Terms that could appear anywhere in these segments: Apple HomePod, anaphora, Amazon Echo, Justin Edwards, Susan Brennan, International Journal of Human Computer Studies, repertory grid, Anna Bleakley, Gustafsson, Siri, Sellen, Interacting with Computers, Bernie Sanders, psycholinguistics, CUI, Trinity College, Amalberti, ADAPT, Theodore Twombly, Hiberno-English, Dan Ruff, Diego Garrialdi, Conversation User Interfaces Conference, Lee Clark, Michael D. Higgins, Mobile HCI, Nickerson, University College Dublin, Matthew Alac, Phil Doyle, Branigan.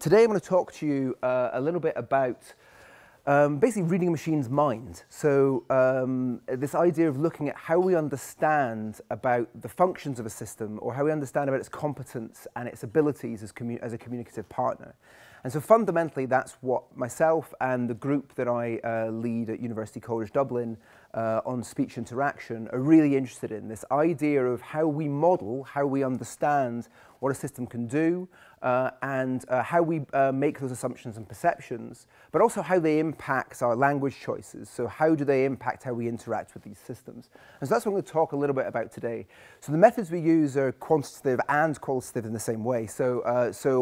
Today I'm going to talk to you a little bit about basically reading a machine's mind. So this idea of looking at how we understand about the functions of a system, or how we understand about its competence and its abilities as a communicative partner. And so fundamentally that's what myself and the group that I lead at University College Dublin on speech interaction are really interested in, this idea of how we model, how we understand what a system can do, and how we make those assumptions and perceptions, but also how they impact our language choices. So how do they impact how we interact with these systems? And so that's what I'm going to talk a little bit about today. So the methods we use are quantitative and qualitative in the same way. So,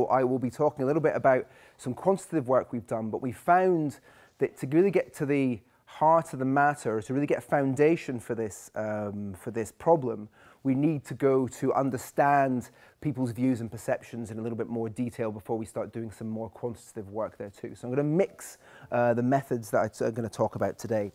I will be talking a little bit about some quantitative work we've done, but we found that to really get to the heart of the matter, to really get a foundation for this problem, we need to go to understand people's views and perceptions in a little bit more detail before we start doing some more quantitative work there too. So I'm going to mix the methods that I'm going to talk about today.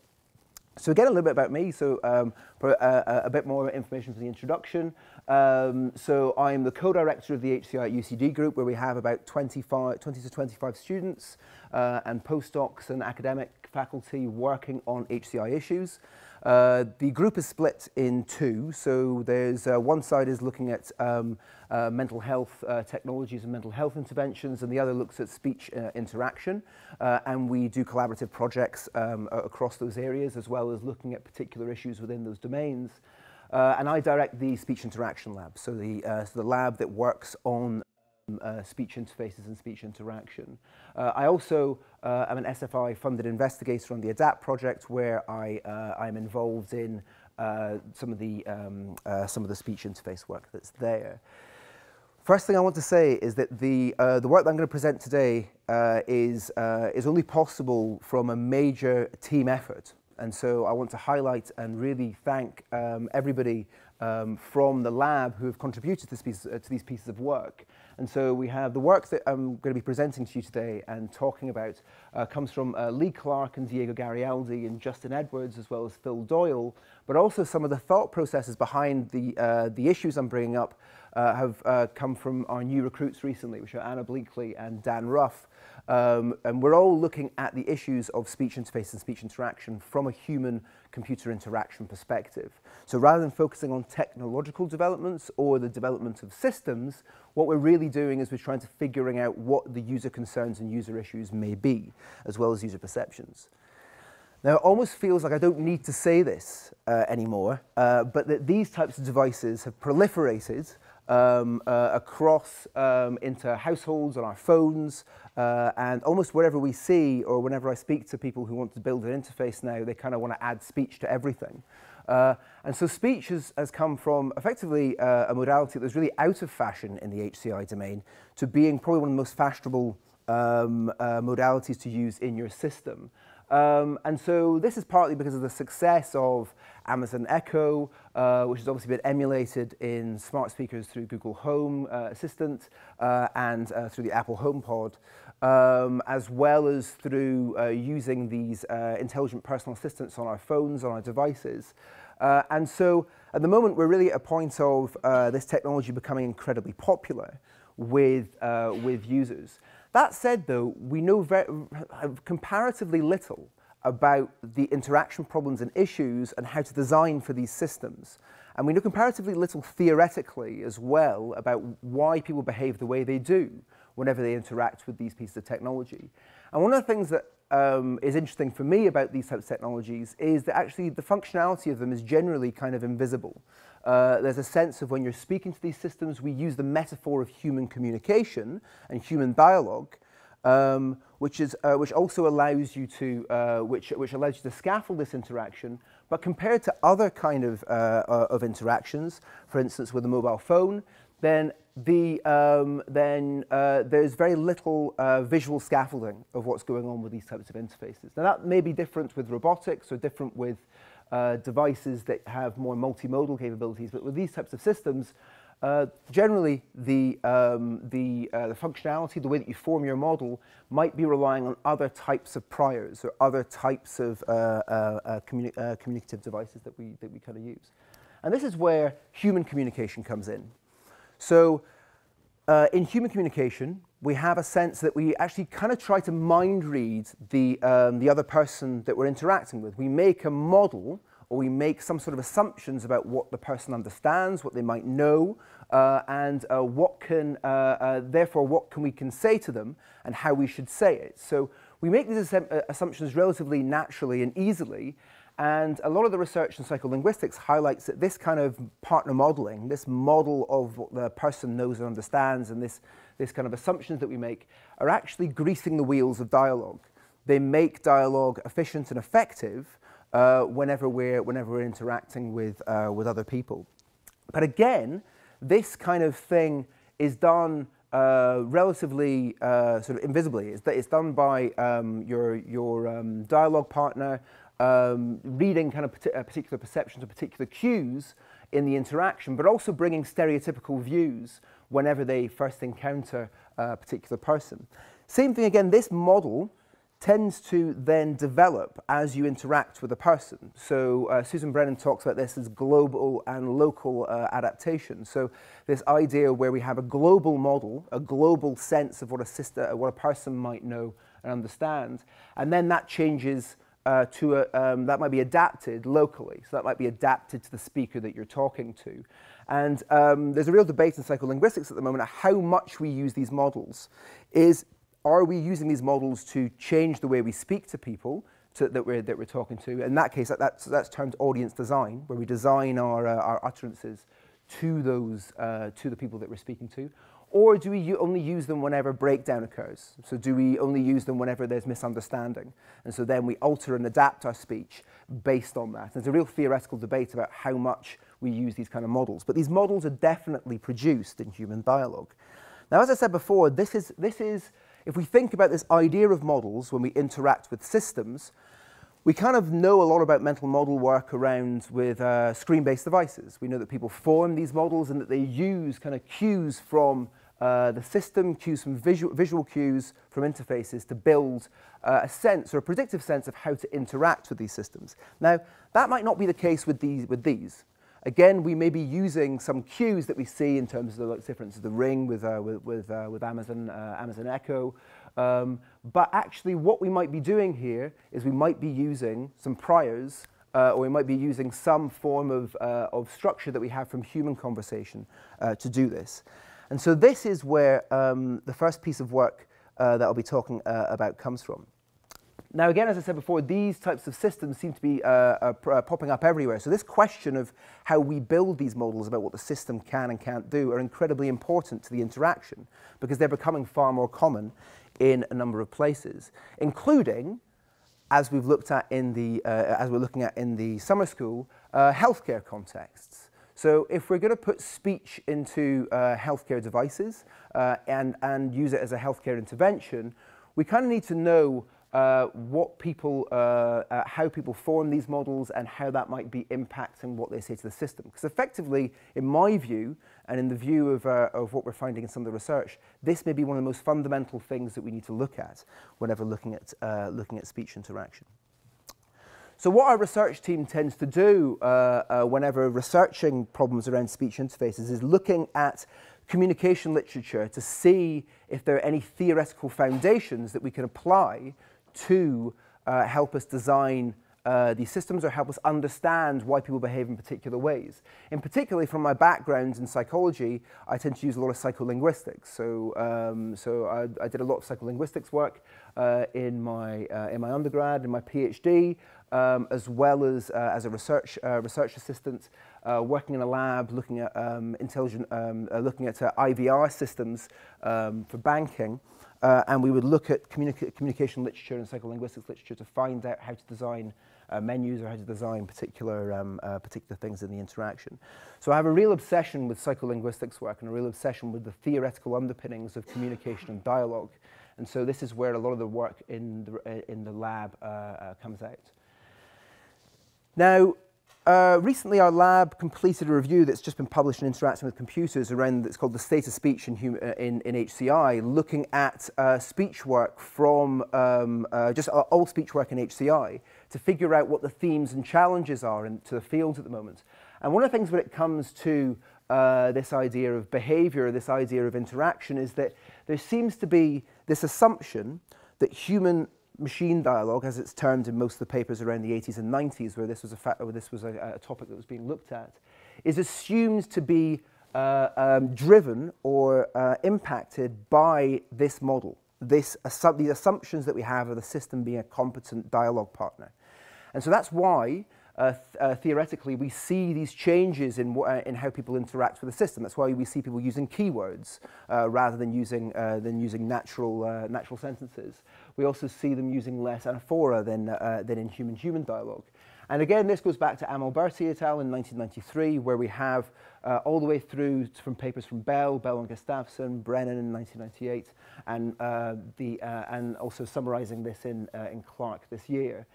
So again, a little bit about me, so a bit more information for the introduction. So I'm the co-director of the HCI at UCD group, where we have about 20 to 25 students and postdocs and academic faculty working on HCI issues. The group is split in two, so there's one side is looking at mental health technologies and mental health interventions, and the other looks at speech interaction, and we do collaborative projects across those areas, as well as looking at particular issues within those domains. And I direct the speech interaction lab, so the lab that works on speech interfaces and speech interaction. I also am an SFI-funded investigator on the ADAPT project, where I'm involved in some of the speech interface work that's there. First thing I want to say is that the work that I'm going to present today is only possible from a major team effort. And so I want to highlight and really thank everybody from the lab who have contributed to these pieces of work. And so we have the work that I'm going to be presenting to you today and talking about comes from Lee Clark and Diego Garrialdi and Justin Edwards, as well as Phil Doyle, but also some of the thought processes behind the issues I'm bringing up have come from our new recruits recently, which are Anna Bleakley and Dan Ruff. And we're all looking at the issues of speech interface and speech interaction from a human-computer interaction perspective. So rather than focusing on technological developments or the development of systems, what we're really doing is we're trying to figuring out what the user concerns and user issues may be, as well as user perceptions. Now, it almost feels like I don't need to say this anymore, but that these types of devices have proliferated across into households, on our phones, and almost wherever we see, or whenever I speak to people who want to build an interface now, they kind of want to add speech to everything. And so speech has come from effectively a modality that was really out of fashion in the HCI domain to being probably one of the most fashionable modalities to use in your system. And so this is partly because of the success of Amazon Echo, which has obviously been emulated in smart speakers through Google Home Assistant and through the Apple HomePod, as well as through using these intelligent personal assistants on our phones, on our devices. And so at the moment, we're really at a point of this technology becoming incredibly popular with users. That said, though, we know comparatively little about the interaction problems and issues and how to design for these systems. And we know comparatively little theoretically as well about why people behave the way they do whenever they interact with these pieces of technology. And one of the things that is interesting for me about these types of technologies is that actually the functionality of them is generally kind of invisible. There's a sense of when you're speaking to these systems, we use the metaphor of human communication and human dialogue, which also allows you to which allows you to scaffold this interaction. But compared to other kind of interactions, for instance, with a mobile phone, then there's very little visual scaffolding of what's going on with these types of interfaces. Now, that may be different with robotics or different with devices that have more multimodal capabilities, but with these types of systems, generally the functionality, the way that you form your model, might be relying on other types of priors or other types of communicative devices that we kind of use. And this is where human communication comes in. So in human communication, we have a sense that we actually kind of try to mind read the other person that we're interacting with. We make a model, or we make some sort of assumptions about what the person understands, what they might know, and therefore what we can say to them and how we should say it. So we make these assumptions relatively naturally and easily, and a lot of the research in psycholinguistics highlights that this kind of partner modeling, this model of what the person knows and understands, and this kind of assumptions that we make are actually greasing the wheels of dialogue. They make dialogue efficient and effective whenever we're interacting with other people. But again, this kind of thing is done relatively sort of invisibly. It's done by your dialogue partner reading kind of particular perceptions or particular cues in the interaction, but also bringing stereotypical views whenever they first encounter a particular person. Same thing again, this model tends to then develop as you interact with a person. So Susan Brennan talks about this as global and local adaptation. So this idea where we have a global model, a global sense of what a person might know and understand, and then that changes that might be adapted locally. So that might be adapted to the speaker that you're talking to. And there's a real debate in psycholinguistics at the moment of how much we use these models. Are we using these models to change the way we speak to people that we're talking to? In that case, that's termed audience design, where we design our utterances to the people that we're speaking to. Or do we only use them whenever breakdown occurs? So do we only use them whenever there's misunderstanding? And so then we alter and adapt our speech based on that. There's a real theoretical debate about how much we use these kind of models. But these models are definitely produced in human dialogue. Now, as I said before, this is if we think about this idea of models when we interact with systems, we kind of know a lot about mental model work around with screen-based devices. We know that people form these models and that they use kind of cues from the system, cues from visual cues from interfaces to build a sense or a predictive sense of how to interact with these systems. Now, that might not be the case with these. Again, we may be using some cues that we see in terms of the difference of the ring with Amazon Echo. But actually what we might be doing here is we might be using some priors or we might be using some form of structure that we have from human conversation to do this. And so this is where the first piece of work that I'll be talking about comes from. Now again, as I said before, these types of systems seem to be popping up everywhere. So this question of how we build these models about what the system can and can't do are incredibly important to the interaction because they're becoming far more common in a number of places, including, as we've looked at in the as we're looking at in the summer school, healthcare contexts. So if we're going to put speech into healthcare devices and use it as a healthcare intervention, we kind of need to know how people form these models and how that might be impacting what they say to the system. Because effectively, in my view, and in the view of what we're finding in some of the research, this may be one of the most fundamental things that we need to look at whenever looking at speech interaction. So what our research team tends to do whenever researching problems around speech interfaces is looking at communication literature to see if there are any theoretical foundations that we can apply to help us design these systems or help us understand why people behave in particular ways. And particularly from my background in psychology, I tend to use a lot of psycholinguistics. So, I did a lot of psycholinguistics work in my undergrad, in my PhD, as well as a research assistant working in a lab looking at IVR systems for banking. And we would look at communication literature and psycholinguistics literature to find out how to design menus or how to design particular things in the interaction. So I have a real obsession with psycholinguistics work and a real obsession with the theoretical underpinnings of communication and dialogue. And so this is where a lot of the work in the lab comes out. Now, recently our lab completed a review that's just been published in Interacting with Computers around, it's called The State of Speech in HCI, looking at speech work from just all speech work in HCI to figure out what the themes and challenges are to the field at the moment. And one of the things when it comes to this idea of behavior, this idea of interaction, is that there seems to be this assumption that human-machine dialogue, as it's termed in most of the papers around the 80s and 90s, where this was a topic that was being looked at, is assumed to be driven or impacted by this model, these assumptions that we have of the system being a competent dialogue partner. And so that's why theoretically we see these changes in how people interact with the system. That's why we see people using keywords rather than using natural sentences. We also see them using less anaphora than in human-human dialogue. And again, this goes back to Amalberti et al. In 1993, where we have all the way through from papers from Bell and Gustafsson, Brennan in 1998, and also summarizing this in Clark this year.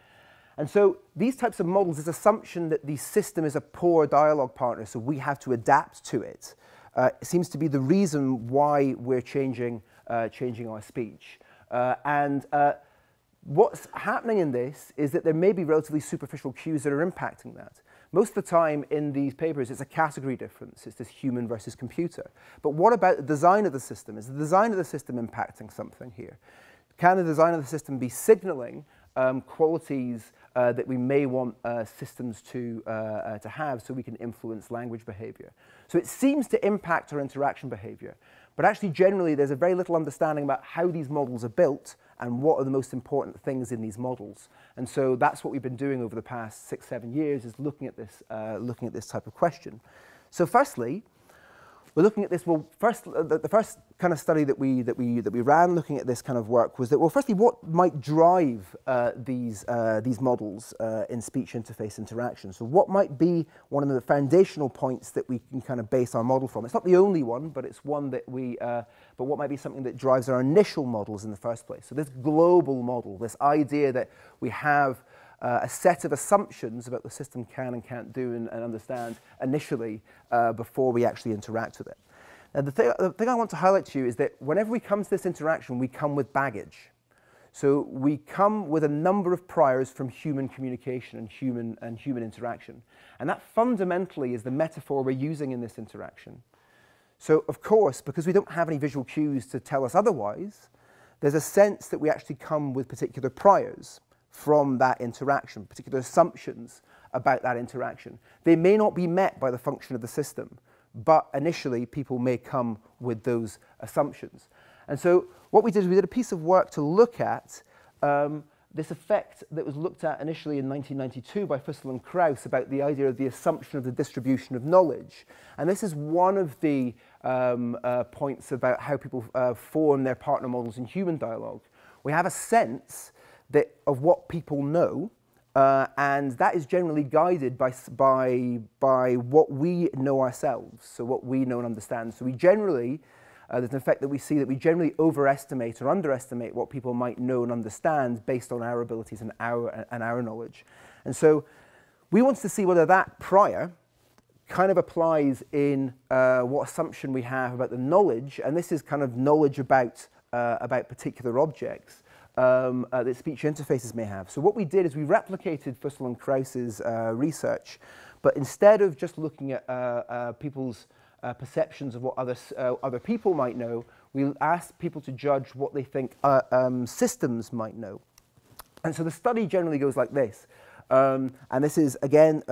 And so these types of models, this assumption that the system is a poor dialogue partner, so we have to adapt to it, seems to be the reason why we're changing our speech. What's happening in this is that there may be relatively superficial cues that are impacting that. Most of the time in these papers, it's a category difference. It's this human versus computer. But what about the design of the system? Is the design of the system impacting something here? Can the design of the system be signaling qualities that we may want systems to have so we can influence language behavior? So it seems to impact our interaction behavior. But actually, generally, there's a very little understanding about how these models are built and what are the most important things in these models. And so that's what we've been doing over the past 6-7 years, is looking at this type of question. So firstly, we're looking at this, the first kind of study that we ran looking at this kind of work was that, well, firstly, what might drive these models in speech interface interaction? So what might be one of the foundational points that we can kind of base our model from? It's not the only one, but it's one that but what might be something that drives our initial models in the first place? So this global model, this idea that we have a set of assumptions about the system can and can't do and understand initially before we actually interact with it. Now, the thing I want to highlight to you is that whenever we come to this interaction, we come with baggage. So we come with a number of priors from human communication and human interaction. And that fundamentally is the metaphor we're using in this interaction. So, of course, because we don't have any visual cues to tell us otherwise, there's a sense that we actually come with particular priors from that interaction, particular assumptions about that interaction. They may not be met by the function of the system, but initially people may come with those assumptions. And so what we did is we did a piece of work to look at this effect that was looked at initially in 1992 by Fussell and Krauss about the idea of the assumption of the distribution of knowledge. And this is one of the points about how people form their partner models in human dialogue. We have a sense of what people know, and that is generally guided by what we know ourselves, so what we know and understand. So we generally, there's an effect that we see that we generally overestimate or underestimate what people might know and understand based on our abilities and our knowledge. And so we wanted to see whether that prior kind of applies in what assumption we have about the knowledge, and this is kind of knowledge about particular objects, that speech interfaces may have. So what we did is we replicated Fussell and Krauss's research, but instead of just looking at people's perceptions of what other people might know, we asked people to judge what they think systems might know. And so the study generally goes like this. And this is, again,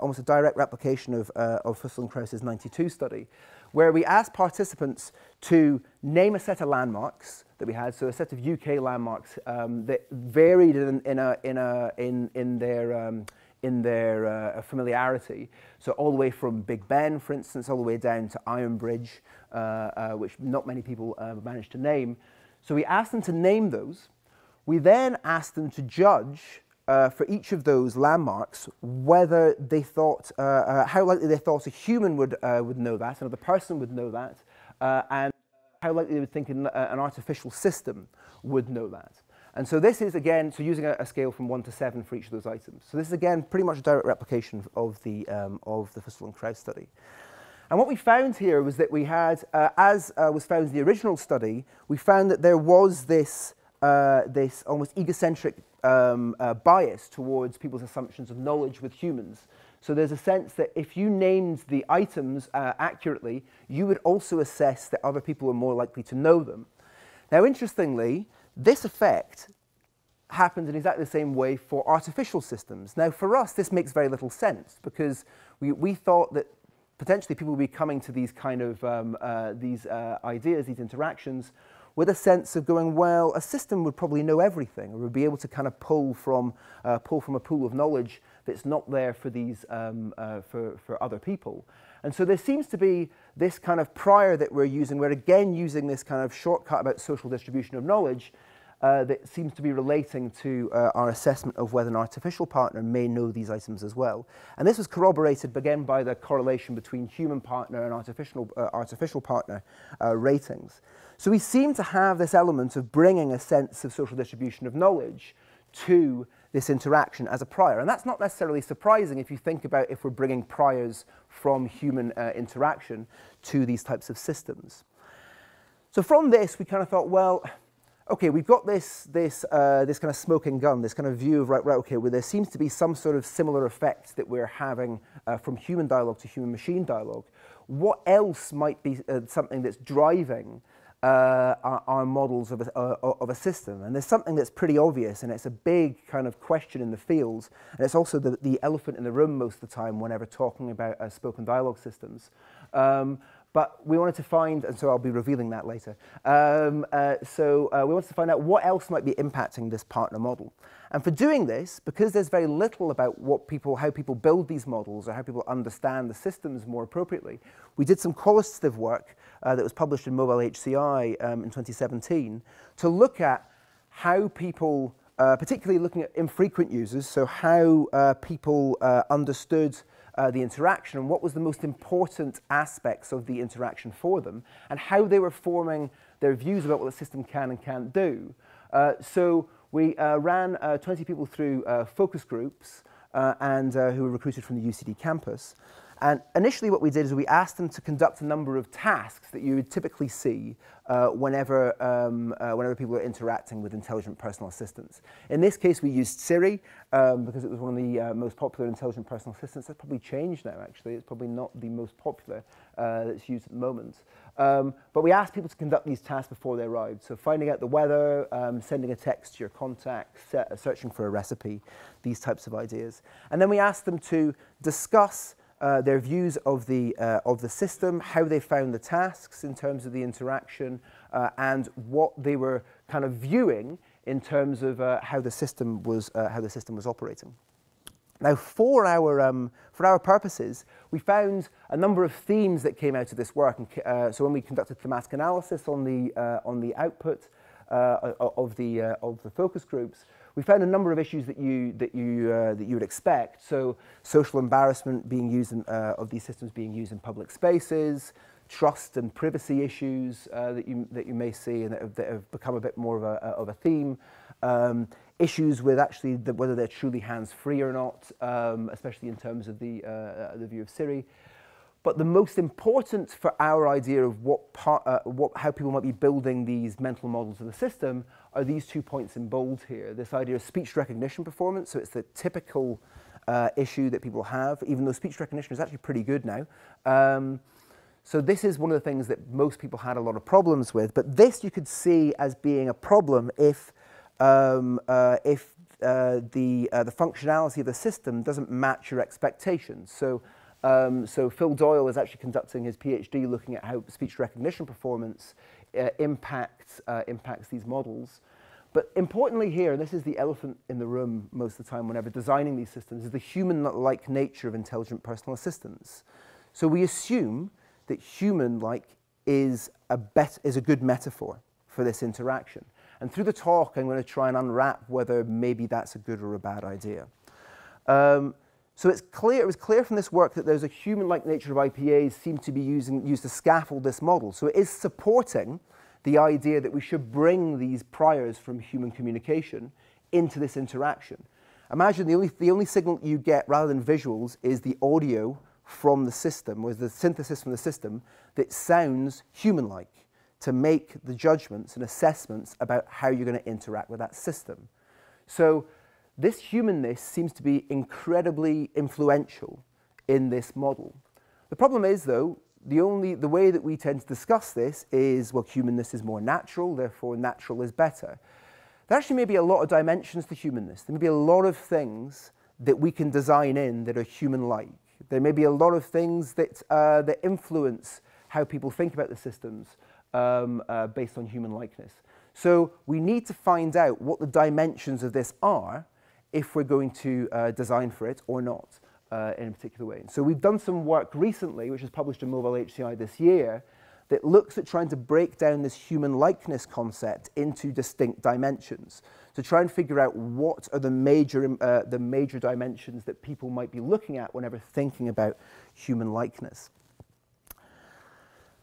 almost a direct replication of Fussell and Krauss's 92 study, where we asked participants to name a set of landmarks that we had, so a set of UK landmarks that varied in their familiarity. So all the way from Big Ben, for instance, all the way down to Iron Bridge, which not many people managed to name. So we asked them to name those. We then asked them to judge for each of those landmarks, whether they thought, how likely they thought a human would know that, another person would know that, and how likely they would think an artificial system would know that. And so this is, again, so using a scale from 1 to 7 for each of those items. So this is, again, pretty much a direct replication of the Fussell and Krauss study. And what we found here was that we had, as was found in the original study, we found that there was this almost egocentric bias towards people's assumptions of knowledge with humans. So there's a sense that if you named the items accurately, you would also assess that other people are more likely to know them. Now, interestingly, this effect happens in exactly the same way for artificial systems. Now, for us, this makes very little sense, because we thought that potentially people would be coming to these kind of ideas, these interactions, with a sense of going, well, a system would probably know everything, or would be able to kind of pull from a pool of knowledge that's not there for these for other people. And so there seems to be this kind of prior that we're using. We're again using this kind of shortcut about social distribution of knowledge that seems to be relating to our assessment of whether an artificial partner may know these items as well. And this was corroborated again by the correlation between human partner and artificial partner ratings. So we seem to have this element of bringing a sense of social distribution of knowledge to this interaction as a prior. And that's not necessarily surprising if you think about if we're bringing priors from human interaction to these types of systems. So from this, we kind of thought, well, okay, we've got this kind of smoking gun, this kind of view of right, okay, well, there seems to be some sort of similar effect that we're having from human dialogue to human machine dialogue. What else might be something that's driving our models of a system? And there's something that's pretty obvious, and it's a big kind of question in the field, and it's also the elephant in the room most of the time whenever talking about spoken dialogue systems. But we wanted to find, and so I'll be revealing that later, we wanted to find out what else might be impacting this partner model. And for doing this, because there's very little about how people build these models or how people understand the systems more appropriately, we did some qualitative work that was published in Mobile HCI in 2017 to look at how people, particularly looking at infrequent users, so how people understood the interaction and what was the most important aspects of the interaction for them, and how they were forming their views about what the system can and can't do. So we ran 20 people through focus groups who were recruited from the UCD campus. And initially what we did is we asked them to conduct a number of tasks that you would typically see whenever people are interacting with intelligent personal assistants. In this case, we used Siri because it was one of the most popular intelligent personal assistants. That's probably changed now, actually. It's probably not the most popular that's used at the moment. But we asked people to conduct these tasks before they arrived. So finding out the weather, sending a text to your contact, searching for a recipe, these types of ideas. And then we asked them to discuss their views of the system, how they found the tasks in terms of the interaction, and what they were kind of viewing in terms of how the system was operating. Now, for our purposes, we found a number of themes that came out of this work. And, so when we conducted thematic analysis on the output of the focus groups, we found a number of issues that you would expect. So social embarrassment being used in, of these systems being used in public spaces, trust and privacy issues that you may see and that have become a bit more of a theme. Issues with actually whether they're truly hands-free or not, especially in terms of the view of Siri. But the most important for our idea of how people might be building these mental models of the system are these 2 points in bold here. This idea of speech recognition performance, so it's the typical issue that people have, even though speech recognition is actually pretty good now. So this is one of the things that most people had a lot of problems with, but this you could see as being a problem if the functionality of the system doesn't match your expectations. So Phil Doyle is actually conducting his PhD looking at how speech recognition performance impacts these models. But importantly here, and this is the elephant in the room most of the time whenever designing these systems, is the human-like nature of intelligent personal assistants. So we assume that human-like is a good metaphor for this interaction. And through the talk, I'm going to try and unwrap whether maybe that's a good or a bad idea. So it was clear from this work that there's a human-like nature of IPAs seem to be used to scaffold this model. So it is supporting the idea that we should bring these priors from human communication into this interaction. Imagine the only signal you get rather than visuals is the audio from the system, or the synthesis from the system that sounds human-like to make the judgments and assessments about how you're going to interact with that system. So this humanness seems to be incredibly influential in this model. The problem is, though, the way that we tend to discuss this is, well, humanness is more natural, therefore natural is better. There actually may be a lot of dimensions to humanness. There may be a lot of things that we can design in that are human-like. There may be a lot of things that, that influence how people think about the systems based on human-likeness. So we need to find out what the dimensions of this are if we're going to design for it or not in a particular way. So we've done some work recently, which was published in Mobile HCI this year, that looks at trying to break down this human-likeness concept into distinct dimensions, to try and figure out what are the major dimensions that people might be looking at whenever thinking about human-likeness.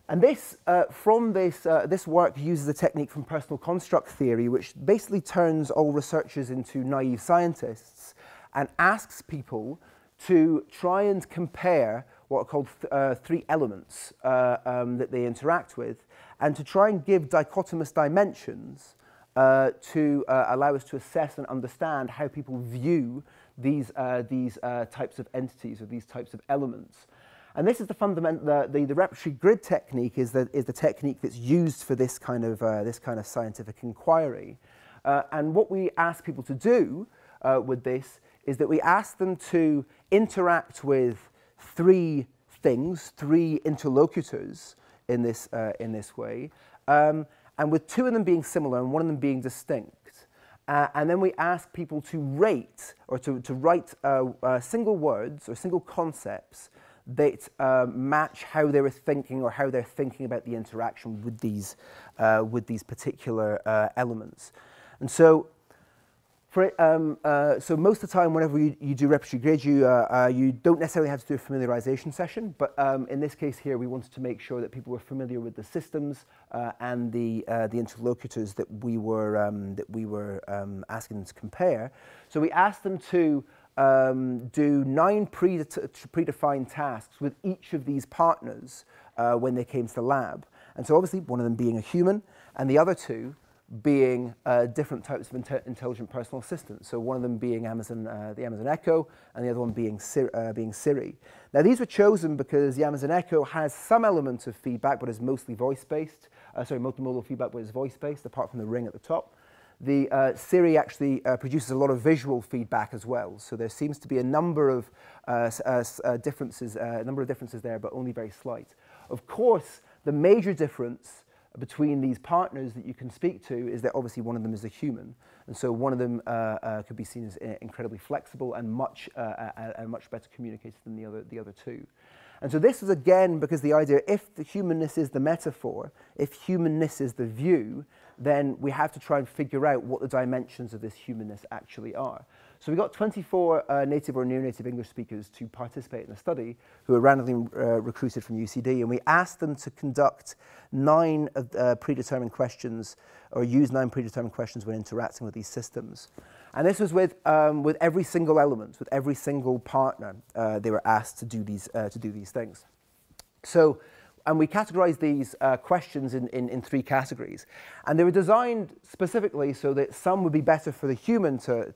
And this, this work uses a technique from personal construct theory, which basically turns all researchers into naive scientists and asks people to try and compare what are called three elements that they interact with, and to try and give dichotomous dimensions to allow us to assess and understand how people view these types of entities or these types of elements. And this is the fundamental, the repertory grid technique is the technique that's used for this kind of scientific inquiry. And what we ask people to do with this is that we ask them to interact with three things, three interlocutors in this way, and with two of them being similar and one of them being distinct. And then we ask people to rate or to write single words or single concepts that match how they were thinking or how they're thinking about the interaction with these particular elements. And so, so most of the time, whenever you do repertory grid, you don't necessarily have to do a familiarization session. But in this case here, we wanted to make sure that people were familiar with the systems and the interlocutors that we were asking them to compare. So we asked them to do 9 predefined tasks with each of these partners when they came to the lab. And so obviously one of them being a human and the other two being different types of intelligent personal assistants. So one of them being Amazon, the Amazon Echo, and the other one being Siri. Now these were chosen because the Amazon Echo has some element of feedback, but is mostly voice-based. Sorry, multimodal feedback, but is voice-based, apart from the ring at the top. The Siri actually produces a lot of visual feedback as well, so there seems to be a number of differences there, but only very slight. Of course, the major difference between these partners that you can speak to is that obviously one of them is a human, and so one of them could be seen as incredibly flexible and much better communicated than the other two. And so this is again because the idea, if the humanness is the metaphor, if humanness is the view, then we have to try and figure out what the dimensions of this humanness actually are. So we got 24 native or near-native English speakers to participate in the study who were randomly recruited from UCD, and we asked them to conduct 9 predetermined questions or use 9 predetermined questions when interacting with these systems. And this was with every single element, with every single partner, they were asked to do these things. So, and we categorized these questions in 3 categories. And they were designed specifically so that some would be better for the human to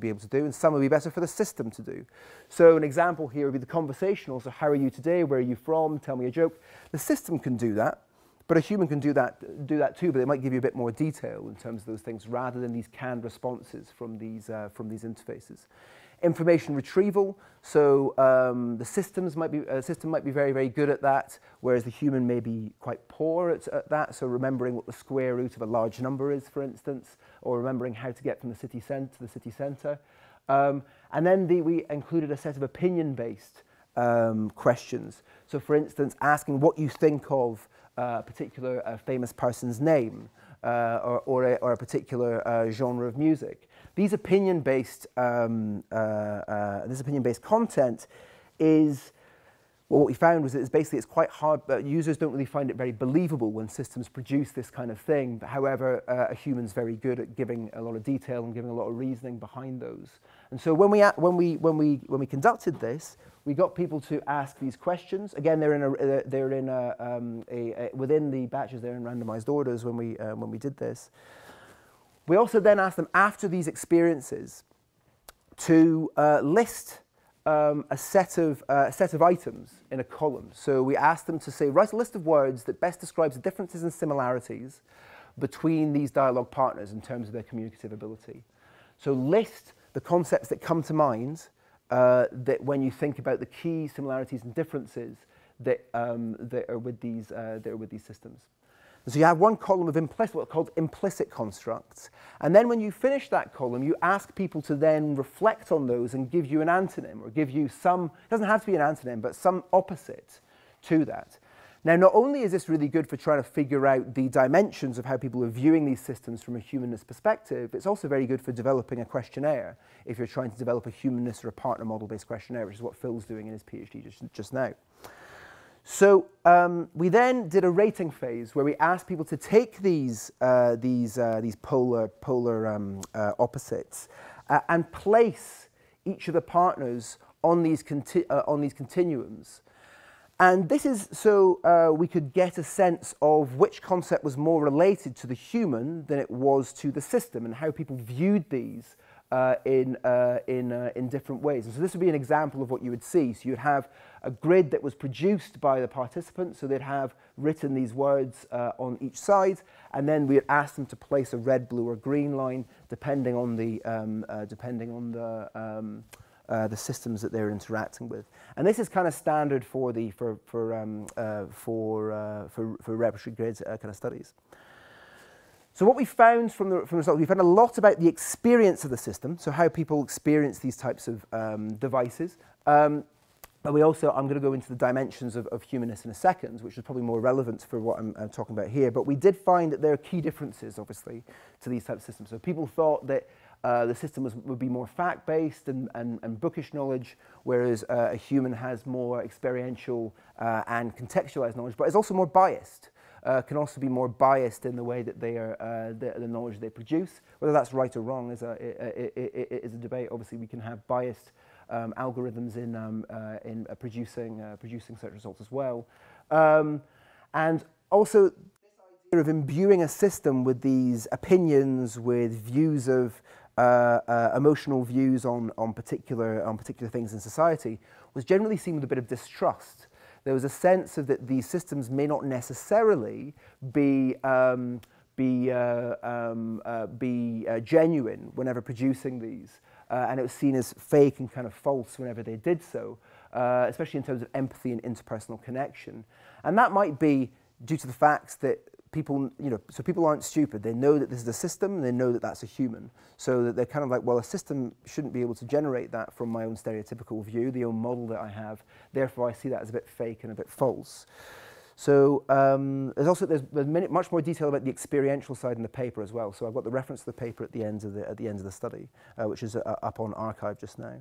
be able to do, and some would be better for the system to do. So an example here would be the conversational. So how are you today? Where are you from? Tell me a joke. The system can do that, but a human can do that too, but it might give you a bit more detail in terms of those things rather than these canned responses from these interfaces. Information retrieval, so the system might be very, very good at that, whereas the human may be quite poor at that, so remembering what the square root of a large number is, for instance, or remembering how to get from the city centre to the city centre. And then we included a set of opinion-based questions. So, for instance, asking what you think of a particular famous person's name or a particular genre of music. This opinion-based content is, well, what we found was that it's quite hard, but users don't really find it very believable when systems produce this kind of thing. However, a human's very good at giving a lot of detail and giving a lot of reasoning behind those. And so when we conducted this, we got people to ask these questions. Again, within the batches, they're in randomized orders when we did this. We also then asked them after these experiences to list a set of items in a column. So we asked them to say, write a list of words that best describes the differences and similarities between these dialogue partners in terms of their communicative ability. So list the concepts that come to mind that when you think about the key similarities and differences that, that are with these systems. And so you have one column of implicit, what are called implicit constructs. And then when you finish that column, you ask people to then reflect on those and give you an antonym, or give you some, it doesn't have to be an antonym, but some opposite to that. Now, not only is this really good for trying to figure out the dimensions of how people are viewing these systems from a humanist perspective, it's also very good for developing a questionnaire if you're trying to develop a humanist or a partner model-based questionnaire, which is what Phil's doing in his PhD just now. So we then did a rating phase where we asked people to take these polar opposites and place each of the partners on these continuums. And this is so we could get a sense of which concept was more related to the human than it was to the system, and how people viewed these in different ways. And so this would be an example of what you would see. So you'd have a grid that was produced by the participants, so they'd have written these words on each side, and then we'd ask them to place a red, blue, or green line depending on the systems that they're interacting with. And this is kind of standard for the for repertory grids kind of studies. So what we found from the results, we found a lot about the experience of the system, so how people experience these types of devices. But we also, I'm going to go into the dimensions of humanness in a second, which is probably more relevant for what I'm talking about here. But we did find that there are key differences, obviously, to these types of systems. So people thought that the system would be more fact-based and bookish knowledge, whereas a human has more experiential and contextualized knowledge, but is also more biased, can also be more biased in the way that they are, the knowledge they produce. Whether that's right or wrong is a debate. Obviously, we can have biased algorithms in producing search results as well. And also, this idea of imbuing a system with these opinions, with views of emotional views on particular things in society was generally seen with a bit of distrust. There was a sense of that these systems may not necessarily be genuine whenever producing these, and it was seen as fake and kind of false whenever they did so, especially in terms of empathy and interpersonal connection. And that might be due to the fact that people, you know, so people aren't stupid. They know that this is a system, and they know that that's a human. So that they're kind of like, well, a system shouldn't be able to generate that from my own stereotypical view, the own model that I have. Therefore, I see that as a bit fake and a bit false. So there's much more detail about the experiential side in the paper as well. So I've got the reference to the paper at the end of the study, which is up on arXiv just now.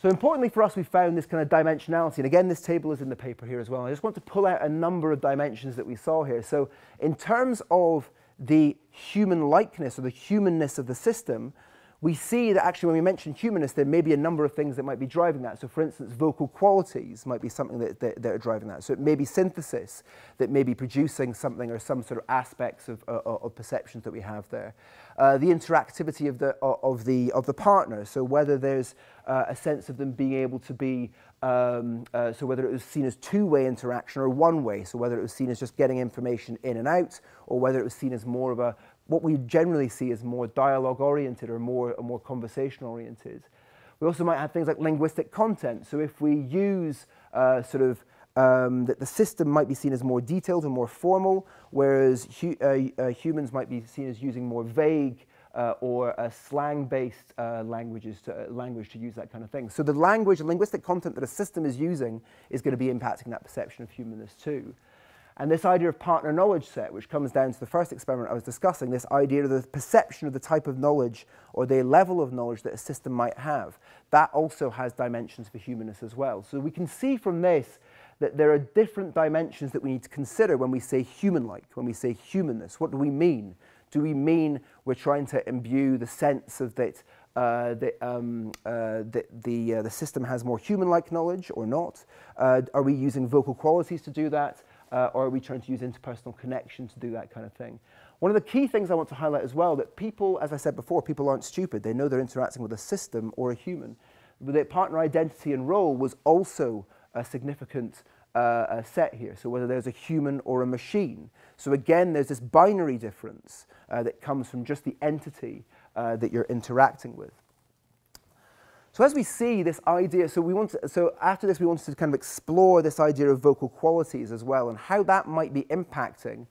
So importantly for us, we found this kind of dimensionality. And again, this table is in the paper here as well. I just want to pull out a number of dimensions that we saw here. So in terms of the human likeness or the humanness of the system, we see that actually when we mention humanness, there may be a number of things that might be driving that. So for instance, vocal qualities might be something that are driving that. So it may be synthesis that may be producing something or some sort of aspects of perceptions that we have there. The interactivity of the partner, so whether there's a sense of them being able to be, so whether it was seen as two-way interaction or one-way, so whether it was seen as just getting information in and out, or whether it was seen as more of a, what we generally see is more dialogue-oriented or more conversation-oriented. We also might have things like linguistic content. So if we use that the system might be seen as more detailed and more formal, whereas humans might be seen as using more vague or slang-based language to use that kind of thing. So the language and linguistic content that a system is using is going to be impacting that perception of humanness too. And this idea of partner knowledge set, which comes down to the first experiment I was discussing, this idea of the perception of the type of knowledge or the level of knowledge that a system might have, that also has dimensions for humanness as well. So we can see from this that there are different dimensions that we need to consider when we say human-like, when we say humanness. What do we mean? Do we mean we're trying to imbue the sense of that the system has more human-like knowledge or not? Are we using vocal qualities to do that? Or are we trying to use interpersonal connection to do that kind of thing? One of the key things I want to highlight as well, that people, as I said before, people aren't stupid. They know they're interacting with a system or a human. the partner identity and role was also a significant set here. So whether there's a human or a machine. So again, there's this binary difference that comes from just the entity that you're interacting with. So as we see this idea, after this we wanted to kind of explore this idea of vocal qualities as well and how that might be impacting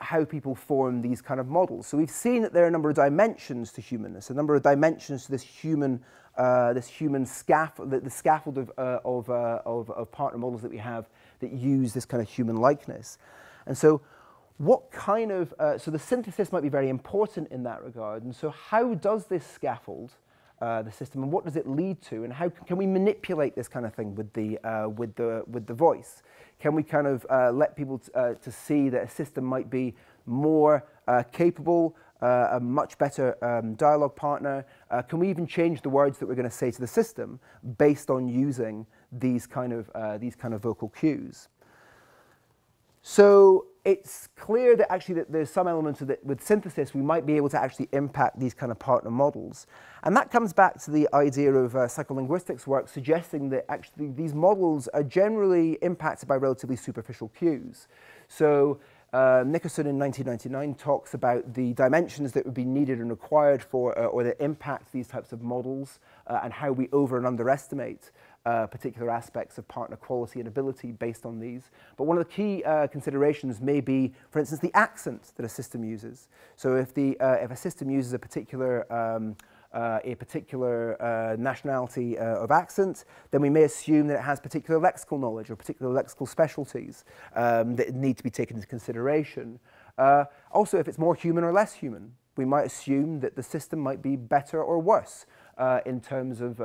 how people form these kind of models. So we've seen that there are a number of dimensions to humanness, a number of dimensions to this human scaffold, the scaffold of partner models that we have that use this kind of human likeness. And so what kind of, so the synthesis might be very important in that regard. And so how does this scaffold the system, and what does it lead to, and how can we manipulate this kind of thing with the voice? Can we kind of let people to see that a system might be more capable, a much better dialogue partner? Can we even change the words that we're going to say to the system based on using these kind of vocal cues? So it's clear that actually that there's some elements of that with synthesis we might be able to actually impact these kind of partner models. And that comes back to the idea of psycholinguistics work suggesting that actually these models are generally impacted by relatively superficial cues. So Nickerson in 1999 talks about the dimensions that would be needed and required for or that impact these types of models and how we over and underestimate particular aspects of partner quality and ability based on these. But one of the key considerations may be, for instance, the accent that a system uses. So if a system uses a particular nationality of accent, then we may assume that it has particular lexical knowledge or particular lexical specialties that need to be taken into consideration. Also, if it's more human or less human, we might assume that the system might be better or worse in terms of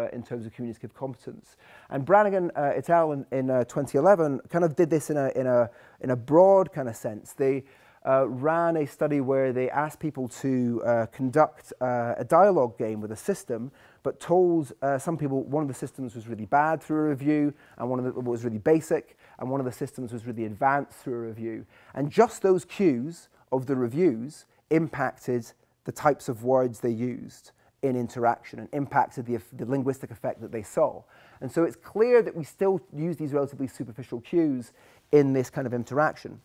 communicative competence. And Branigan et al. in 2011 kind of did this in a broad kind of sense. They ran a study where they asked people to conduct a dialogue game with a system, but told some people one of the systems was really bad through a review, and one of them was really basic, and one of the systems was really advanced through a review. And just those cues of the reviews impacted the types of words they used in interaction and impacted the linguistic effect that they saw. And so it's clear that we still use these relatively superficial cues in this kind of interaction.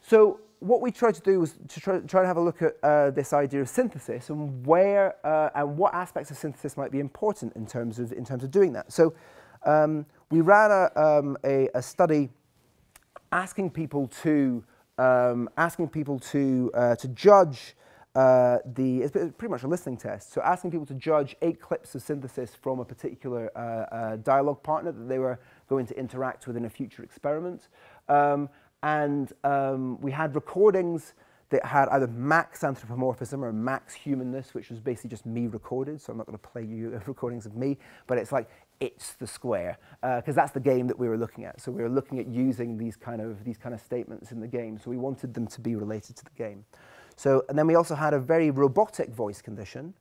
So what we tried to do was to try to have a look at this idea of synthesis and where and what aspects of synthesis might be important in terms of doing that. So we ran a study asking people to judge it's pretty much a listening test. So asking people to judge 8 clips of synthesis from a particular dialogue partner that they were going to interact with in a future experiment. We had recordings that had either max anthropomorphism or max humanness, which was basically just me recorded. So I'm not going to play you recordings of me, but it's like, it's the square, because that's the game that we were looking at. So we were looking at using these kind of statements in the game. So we wanted them to be related to the game. So, and then we also had a very robotic voice condition.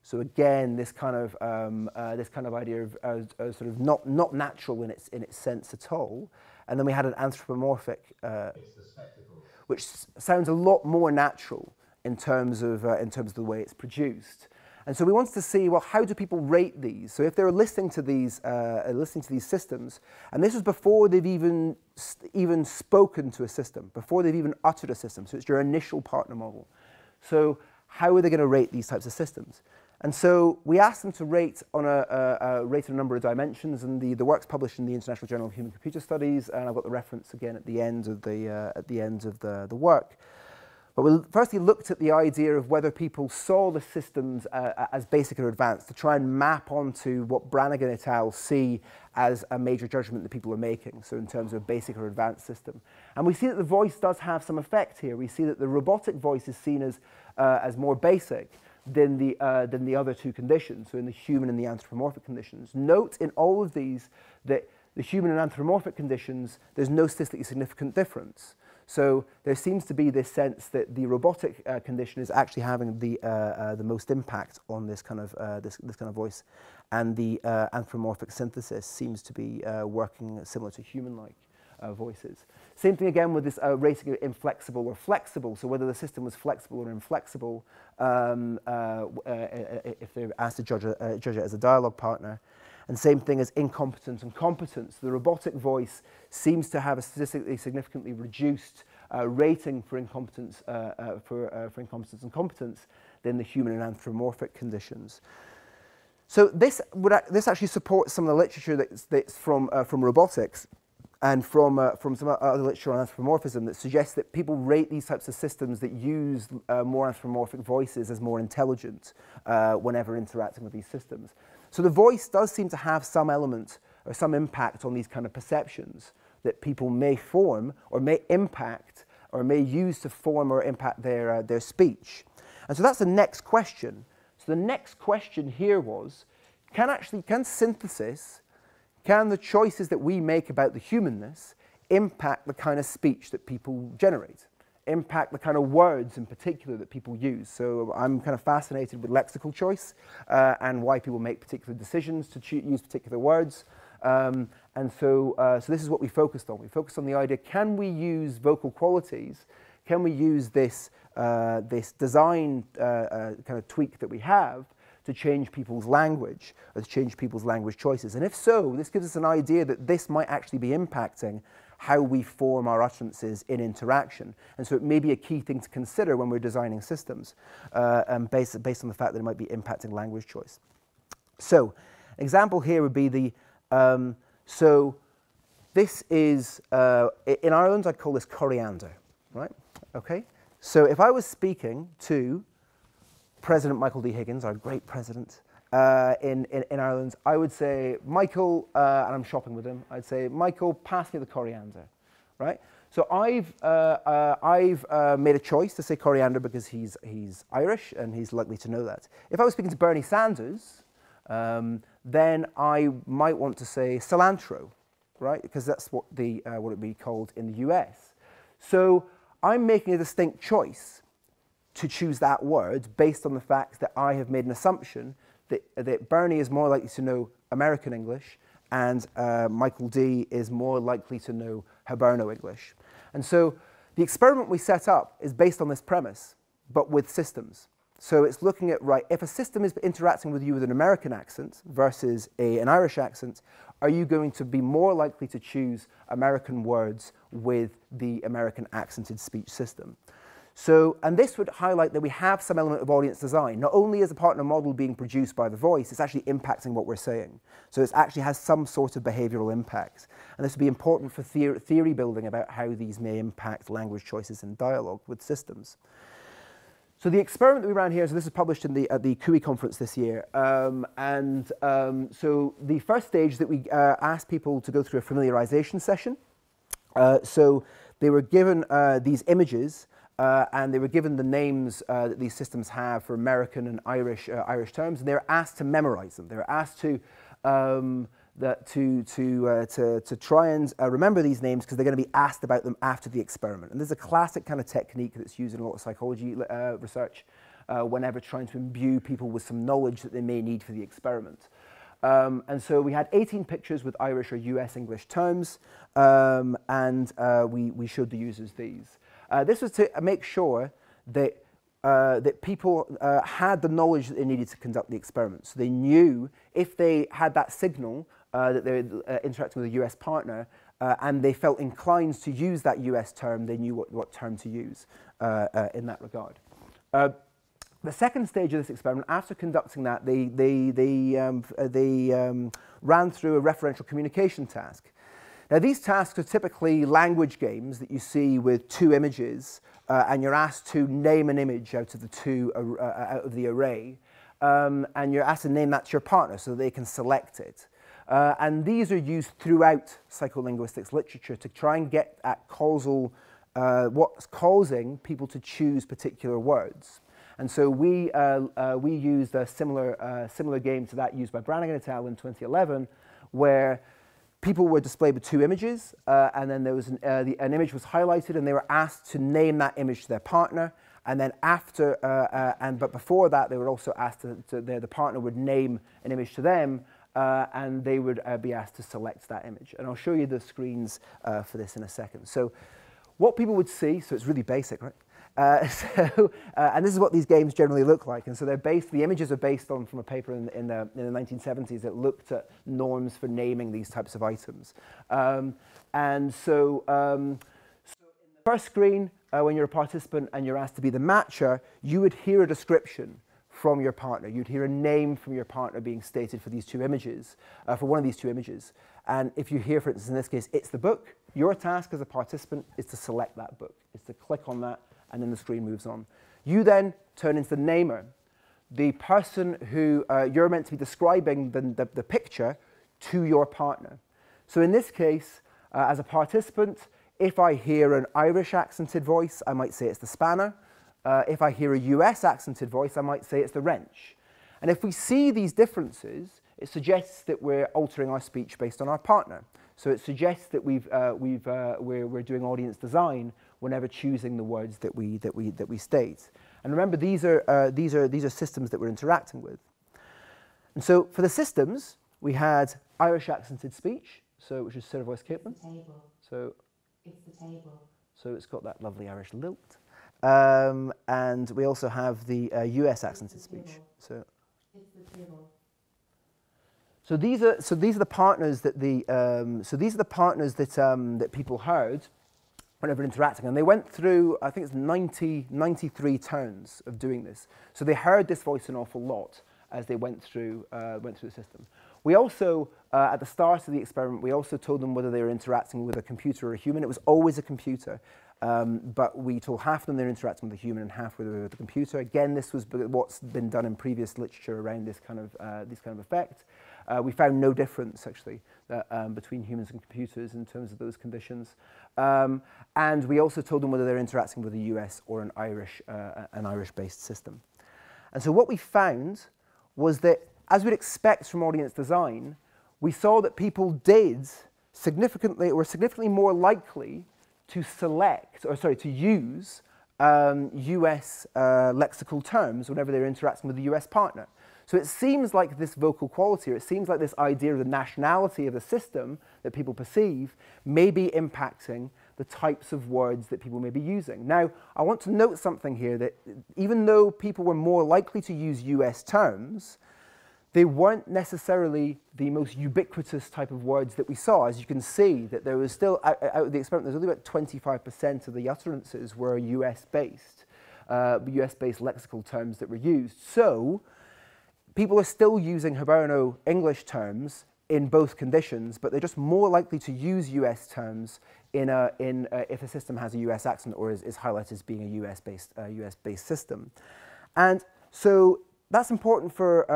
So again, this kind of idea of sort of not natural in its sense at all. And then we had an anthropomorphic, which sounds a lot more natural in terms of the way it's produced. And so we wanted to see, well, how do people rate these? So if they were listening to these systems, and this was before they've even spoken to a system, before they've even uttered a system, so it's your initial partner model. So how are they going to rate these types of systems? And so we asked them to rate on a number of dimensions, and the work's published in the International Journal of Human Computer Studies, and I've got the reference again at the end of the work. But we firstly looked at the idea of whether people saw the systems as basic or advanced to try and map onto what Branigan et al. See as a major judgment that people are making, so in terms of basic or advanced system. And we see that the voice does have some effect here. We see that the robotic voice is seen as more basic than the other two conditions, so in the human and the anthropomorphic conditions. Note in all of these that the human and anthropomorphic conditions, there's no statistically significant difference. So there seems to be this sense that the robotic condition is actually having the most impact on this kind of voice, and the anthropomorphic synthesis seems to be working similar to human-like voices. Same thing again with this rating of inflexible or flexible. So whether the system was flexible or inflexible, if they're asked to judge it as a dialogue partner. And same thing as incompetence and competence. The robotic voice seems to have a statistically significantly reduced rating for incompetence and competence than the human and anthropomorphic conditions. So this actually supports some of the literature that's from robotics and from some other literature on anthropomorphism that suggests that people rate these types of systems that use more anthropomorphic voices as more intelligent whenever interacting with these systems. So the voice does seem to have some element or some impact on these kind of perceptions that people may form or may impact or may use to form or impact their speech. And so that's the next question. So the next question here was, can synthesis, can the choices that we make about the humanness impact the kind of speech that people generate, impact the kind of words in particular that people use? So I'm kind of fascinated with lexical choice and why people make particular decisions to use particular words. So this is what we focused on. We focused on the idea, can we use vocal qualities? Can we use this design kind of tweak that we have to change people's language, or to change people's language choices? And if so, this gives us an idea that this might actually be impacting how we form our utterances in interaction. And so it may be a key thing to consider when we're designing systems, based on the fact that it might be impacting language choice. So an example here would be the, this is, in Ireland I'd call this coriander, right? Okay, so if I was speaking to President Michael D. Higgins, our great president in Ireland, I would say, Michael, and I'm shopping with him, I'd say, Michael, pass me the coriander, right? So I've made a choice to say coriander because he's Irish and he's likely to know that. If I was speaking to Bernie Sanders, then I might want to say cilantro, right? Because that's what it would be called in the US. So I'm making a distinct choice to choose that word based on the fact that I have made an assumption that Bernie is more likely to know American English and Michael D is more likely to know Hiberno-English. And so the experiment we set up is based on this premise, but with systems. So it's looking at, right, if a system is interacting with you with an American accent versus an Irish accent, are you going to be more likely to choose American words with the American accented speech system? So, and this would highlight that we have some element of audience design. Not only is the partner model being produced by the voice, it's actually impacting what we're saying. So it actually has some sort of behavioral impact. And this would be important for theory building about how these may impact language choices in dialogue with systems. So the experiment that we ran here, so this is published in at the CUI conference this year, so the first stage that we asked people to go through a familiarization session. So they were given these images, and they were given the names that these systems have for American and Irish terms, and they were asked to memorize them. They were asked to try and remember these names because they're going to be asked about them after the experiment. And there's a classic kind of technique that's used in a lot of psychology research whenever trying to imbue people with some knowledge that they may need for the experiment. And so we had 18 pictures with Irish or US English terms, and we showed the users these. This was to make sure that that people had the knowledge that they needed to conduct the experiment. So they knew if they had that signal that they're interacting with a US partner and they felt inclined to use that US term, they knew what term to use in that regard. The second stage of this experiment, after conducting that, they ran through a referential communication task. Now, these tasks are typically language games that you see with two images, and you're asked to name an image out of the array, and you're asked to name that to your partner so they can select it. And these are used throughout psycholinguistics literature to try and get at causal, what's causing people to choose particular words. And so we used a similar game to that used by Branigan et al. In 2011, where people were displayed with two images, and then there was an image was highlighted, and they were asked to name that image to their partner. And then after, but before that, they were also asked the partner would name an image to them, and they would be asked to select that image. And I'll show you the screens for this in a second. So what people would see, so it's really basic, right? And this is what these games generally look like. And so they're based, the images are based on from a paper in the 1970s that looked at norms for naming these types of items. So in the first screen, when you're a participant and you're asked to be the matcher, you would hear a description from your partner. You'd hear a name from your partner being stated for these two images, for one of these two images. And if you hear, for instance, in this case, it's the book, your task as a participant is to select that book, is to click on that, and then the screen moves on. You then turn into the namer, the person who you're meant to be describing the picture to your partner. So in this case, as a participant, if I hear an Irish accented voice, I might say it's the spanner. If I hear a US accented voice, I might say it's the wrench. And if we see these differences, it suggests that we're altering our speech based on our partner. So it suggests that we're doing audience design whenever choosing the words that we state. And remember, these are systems that we're interacting with. And so for the systems, we had Irish accented speech, so which is Sarah Voice Caitlin. So it's the table. So it's got that lovely Irish lilt. And we also have the US accented speech. So it's the table. So these are the partners that that people heard whenever interacting, and they went through, I think it's 93 turns of doing this. So they heard this voice an awful lot as they went through the system. We also at the start of the experiment, we also told them whether they were interacting with a computer or a human. It was always a computer. But we told half of them they're interacting with a human and half with the computer. Again, this was what's been done in previous literature around this kind of effect. We found no difference, actually, between humans and computers in terms of those conditions. And we also told them whether they're interacting with a US or an Irish-based system. And so what we found was that, as we'd expect from audience design, we saw that people were significantly more likely to select, or sorry, to use US lexical terms whenever they're interacting with a US partner. So it seems like this vocal quality, or it seems like this idea of the nationality of the system that people perceive may be impacting the types of words that people may be using. Now, I want to note something here, that even though people were more likely to use US terms, they weren't necessarily the most ubiquitous type of words that we saw. As you can see, that there was still, out of the experiment, there's only about 25% of the utterances were US-based, US-based lexical terms that were used. So people are still using Hiberno-English terms in both conditions, but they're just more likely to use US terms if the system has a US accent or is highlighted as being a US-based system. And so that's important for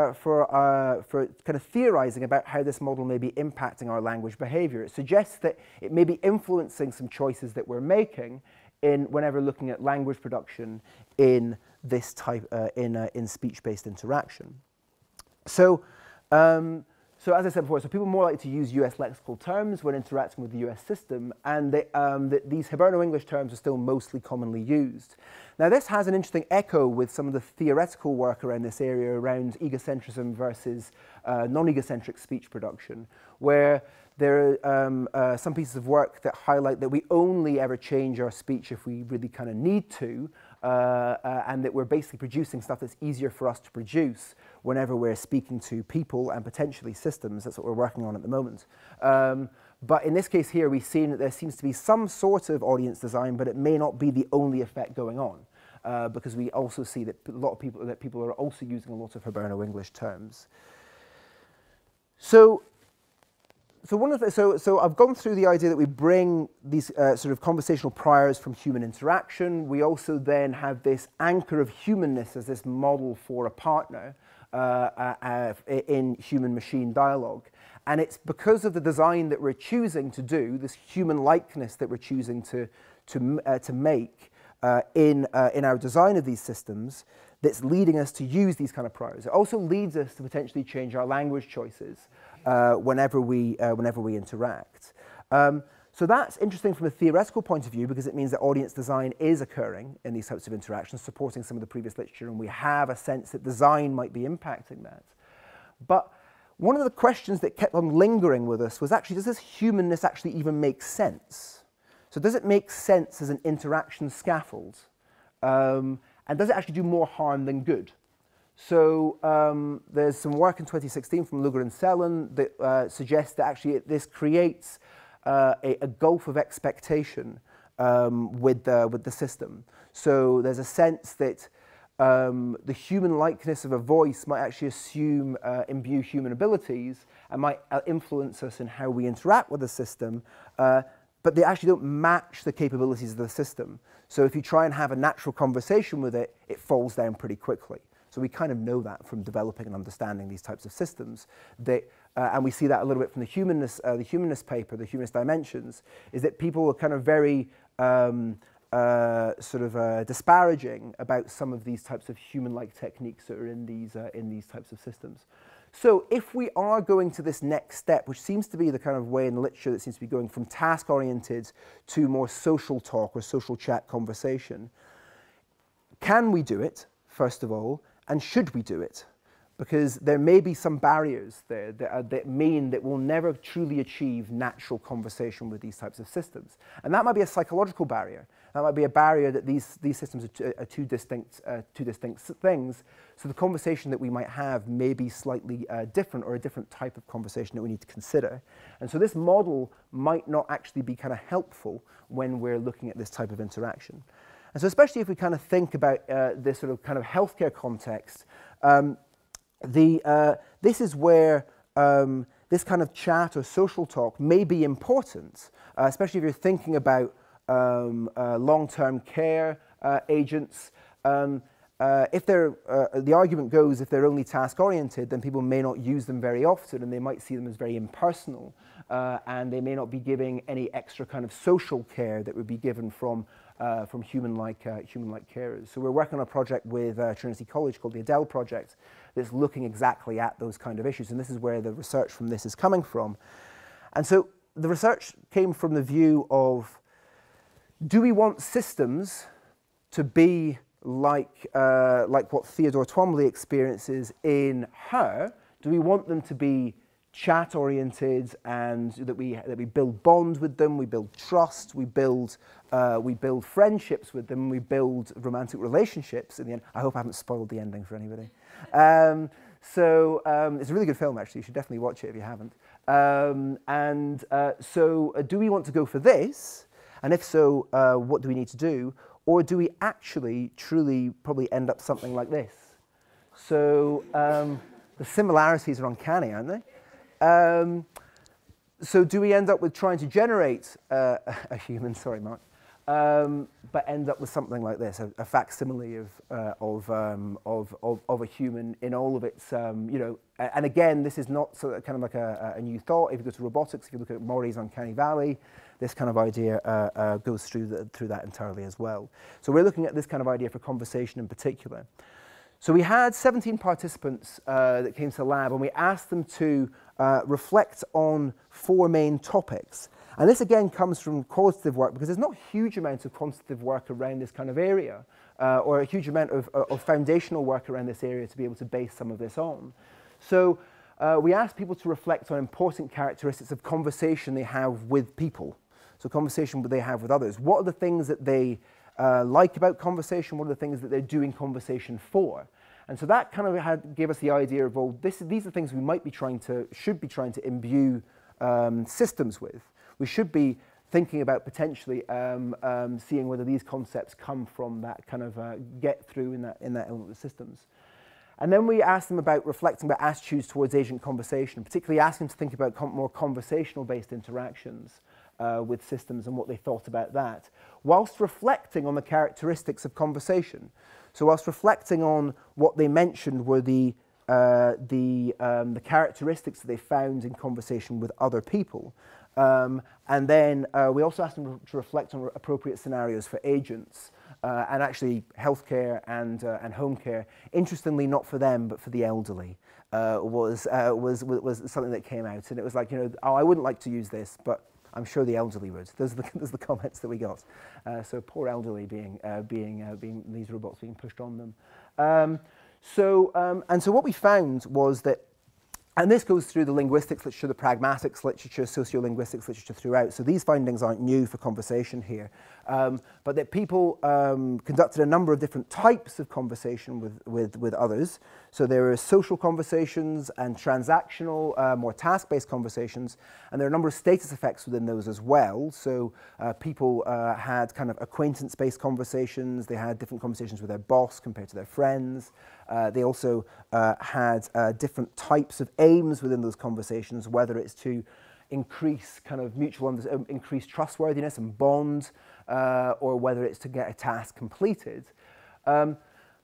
kind of theorizing about how this model may be impacting our language behavior. It suggests that it may be influencing some choices that we're making whenever looking at language production in this type in speech-based interaction. So, so as I said before, so people are more likely to use US lexical terms when interacting with the US system, and these Hiberno-English terms are still mostly commonly used. Now, this has an interesting echo with some of the theoretical work around this area, around egocentrism versus non-egocentric speech production, where there are some pieces of work that highlight that we only ever change our speech if we really kind of need to, and that we're basically producing stuff that's easier for us to produce whenever we're speaking to people and potentially systems. That's what we're working on at the moment. But in this case here, we've seen that there seems to be some sort of audience design, but it may not be the only effect going on, because we also see that people are also using a lot of Hiberno-English terms. So I've gone through the idea that we bring these sort of conversational priors from human interaction. We also then have this anchor of humanness as this model for a partner in human-machine dialogue. And it's because of the design that we're choosing to do, this human likeness that we're choosing to make in our design of these systems, that's leading us to use these kind of priors. It also leads us to potentially change our language choices whenever we interact. So that's interesting from a theoretical point of view, because it means that audience design is occurring in these types of interactions, supporting some of the previous literature, and we have a sense that design might be impacting that. But one of the questions that kept on lingering with us was actually, does this humanness actually even make sense? So does it make sense as an interaction scaffold? And does it actually do more harm than good? So there's some work in 2016 from Luger and Sellen that suggests that actually this creates a gulf of expectation with the system. So there's a sense that the human likeness of a voice might actually assume, imbue human abilities and might influence us in how we interact with the system, but they actually don't match the capabilities of the system. So if you try and have a natural conversation with it, it falls down pretty quickly. So we kind of know that from developing and understanding these types of systems. That, and we see that a little bit from the humanist paper, the humanist dimensions, is that people are kind of very disparaging about some of these types of human-like techniques that are in these types of systems. So if we are going to this next step, which seems to be the kind of way in the literature that seems to be going from task-oriented to more social talk or social chat conversation, can we do it, first of all, and should we do it? Because there may be some barriers there that mean that we'll never truly achieve natural conversation with these types of systems. And that might be a psychological barrier. That might be a barrier that these systems are two distinct things. So the conversation that we might have may be slightly different, or a different type of conversation that we need to consider. And so this model might not actually be kind of helpful when we're looking at this type of interaction. And so especially if we kind of think about this sort of kind of healthcare context, this is where this kind of chat or social talk may be important, especially if you're thinking about long-term care agents. The argument goes, if they're only task-oriented, then people may not use them very often, and they might see them as very impersonal, and they may not be giving any extra kind of social care that would be given from human-like carers. So we're working on a project with Trinity College called the Adele Project that's looking exactly at those kind of issues, and this is where the research from this is coming from. And so the research came from the view of, do we want systems to be like what Theodore Twombly experiences in Her? Do we want them to be chat-oriented, and that we build bonds with them, we build trust, we build friendships with them, we build romantic relationships in the end? I hope I haven't spoiled the ending for anybody. It's a really good film, actually. You should definitely watch it if you haven't. Do we want to go for this? And if so, what do we need to do? Or do we actually, truly, probably end up something like this? So the similarities are uncanny, aren't they? So do we end up with trying to generate a human, sorry Mark, but end up with something like this, a facsimile of a human in all of its, and again, this is not sort of kind of like a new thought. If you go to robotics, if you look at Maury's Uncanny Valley, this kind of idea goes through that entirely as well. So we're looking at this kind of idea for conversation in particular. So we had 17 participants that came to the lab, and we asked them to reflect on 4 main topics. And this again comes from qualitative work, because there's not huge amounts of quantitative work around this kind of area, or a huge amount of foundational work around this area to be able to base some of this on. So we asked people to reflect on important characteristics of conversation they have with people. So conversation they have with others. What are the things that they like about conversation? What are the things that they're doing conversation for? And so that kind of gave us the idea of, well, these are things we might be should be trying to imbue systems with. We should be thinking about potentially seeing whether these concepts come from that kind of get through in that element of systems. And then we asked them about reflecting about attitudes towards agent conversation, particularly asking them to think about more conversational-based interactions with systems and what they thought about that, whilst reflecting on the characteristics of conversation. So whilst reflecting on what they mentioned were the characteristics that they found in conversation with other people. And then we also asked them to reflect on appropriate scenarios for agents, and actually healthcare and home care, interestingly not for them but for the elderly, was something that came out, and it was like, you know, oh, I wouldn't like to use this, but I'm sure the elderly would. Those are the comments that we got. So poor elderly being these robots being pushed on them. So what we found was that And this goes through the linguistics literature, the pragmatics literature, sociolinguistics literature throughout. So these findings aren't new for conversation here. But that people conducted a number of different types of conversation with others. So there are social conversations and transactional, more task-based conversations. And there are a number of status effects within those as well. So people had kind of acquaintance-based conversations. They had different conversations with their boss compared to their friends. They also had different types of aims within those conversations, whether it's to increase kind of mutual, increase trustworthiness and bonds, or whether it's to get a task completed.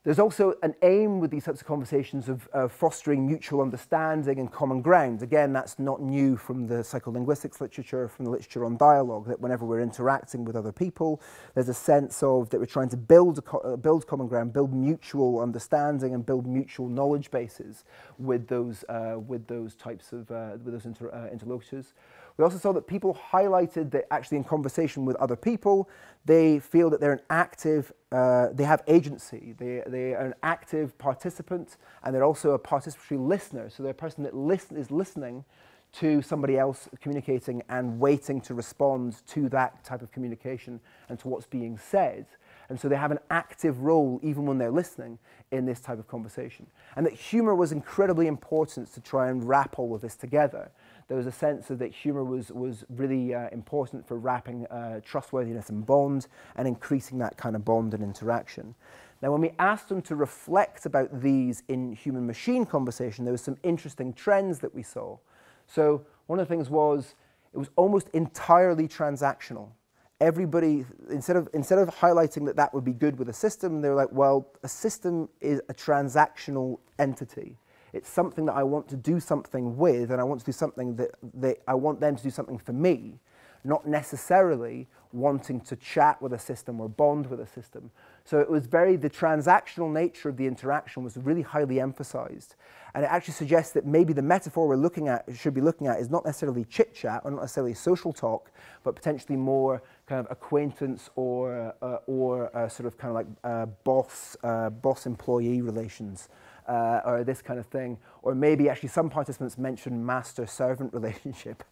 There's also an aim with these types of conversations of fostering mutual understanding and common ground. Again, that's not new from the psycholinguistics literature, from the literature on dialogue, that whenever we're interacting with other people, there's a sense of that we're trying to build common ground, build mutual understanding and build mutual knowledge bases with those interlocutors. We also saw that people highlighted that actually in conversation with other people, they feel that they're an active, they have agency. They are an active participant, and they're also a participatory listener. So they're a person that is listening to somebody else communicating and waiting to respond to that type of communication and to what's being said. And so they have an active role, even when they're listening, in this type of conversation. And that humor was incredibly important to try and wrap all of this together. There was a sense of that humor was really important for wrapping trustworthiness and bond and increasing that kind of bond and interaction. Now, when we asked them to reflect about these in human-machine conversation, there were some interesting trends that we saw. So one of the things was it was almost entirely transactional. Everybody, instead of highlighting that that would be good with a system, they were like, well, a system is a transactional entity. It's something that I want to do something with, and I want to do something that I want them to do something for me, not necessarily wanting to chat with a system or bond with a system. So it was the transactional nature of the interaction was really highly emphasized. And it actually suggests that maybe the metaphor we're looking at, should be looking at, is not necessarily chit-chat or not necessarily social talk, but potentially more kind of acquaintance or sort of kind of like boss-employee relations. Or this kind of thing, or maybe actually some participants mentioned master-servant relationship,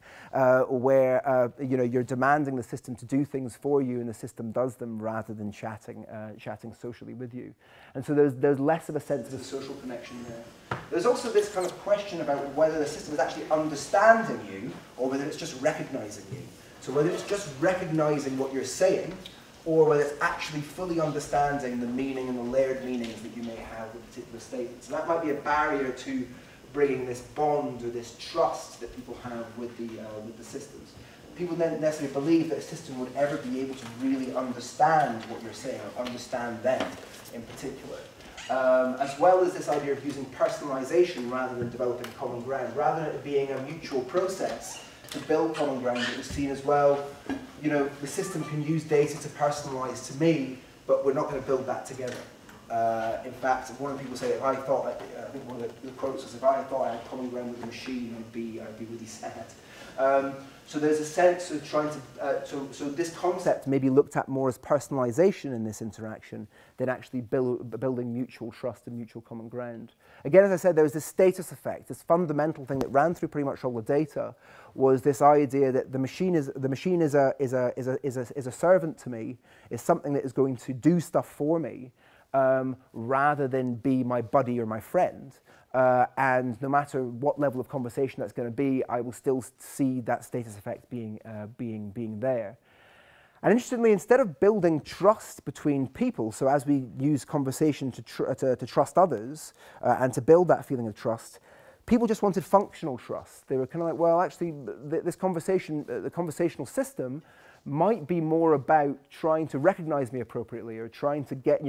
where you know, you're demanding the system to do things for you, and the system does them rather than chatting socially with you. And so there's less of a sense of a social connection there. There's also this kind of question about whether the system is actually understanding you or whether it's just recognizing you. So whether it's just recognizing what you're saying, or whether it's actually fully understanding the meaning and the layered meanings that you may have with particular statements. And that might be a barrier to bringing this bond or this trust that people have with the systems. People don't necessarily believe that a system would ever be able to really understand what you're saying, or understand them in particular. As well as this idea of using personalization rather than developing common ground, rather than it being a mutual process to build common ground, it was seen as, well, you know, the system can use data to personalize to me, but we're not going to build that together. In fact, one of the people said, if I thought, I think one of the quotes was, if I thought I had common ground with the machine, I'd be really sad. So there's a sense of trying to, so this concept may be looked at more as personalization in this interaction than actually building mutual trust and mutual common ground. Again, as I said, there was this status effect. This fundamental thing that ran through pretty much all the data was this idea that the machine is a servant to me, is something that is going to do stuff for me, rather than be my buddy or my friend. And no matter what level of conversation that's going to be, I will still see that status effect being there. And interestingly, instead of building trust between people, so as we use conversation to trust others and to build that feeling of trust, people just wanted functional trust. They were kind of like, well, actually, the conversational system might be more about trying to recognize me appropriately, or trying to get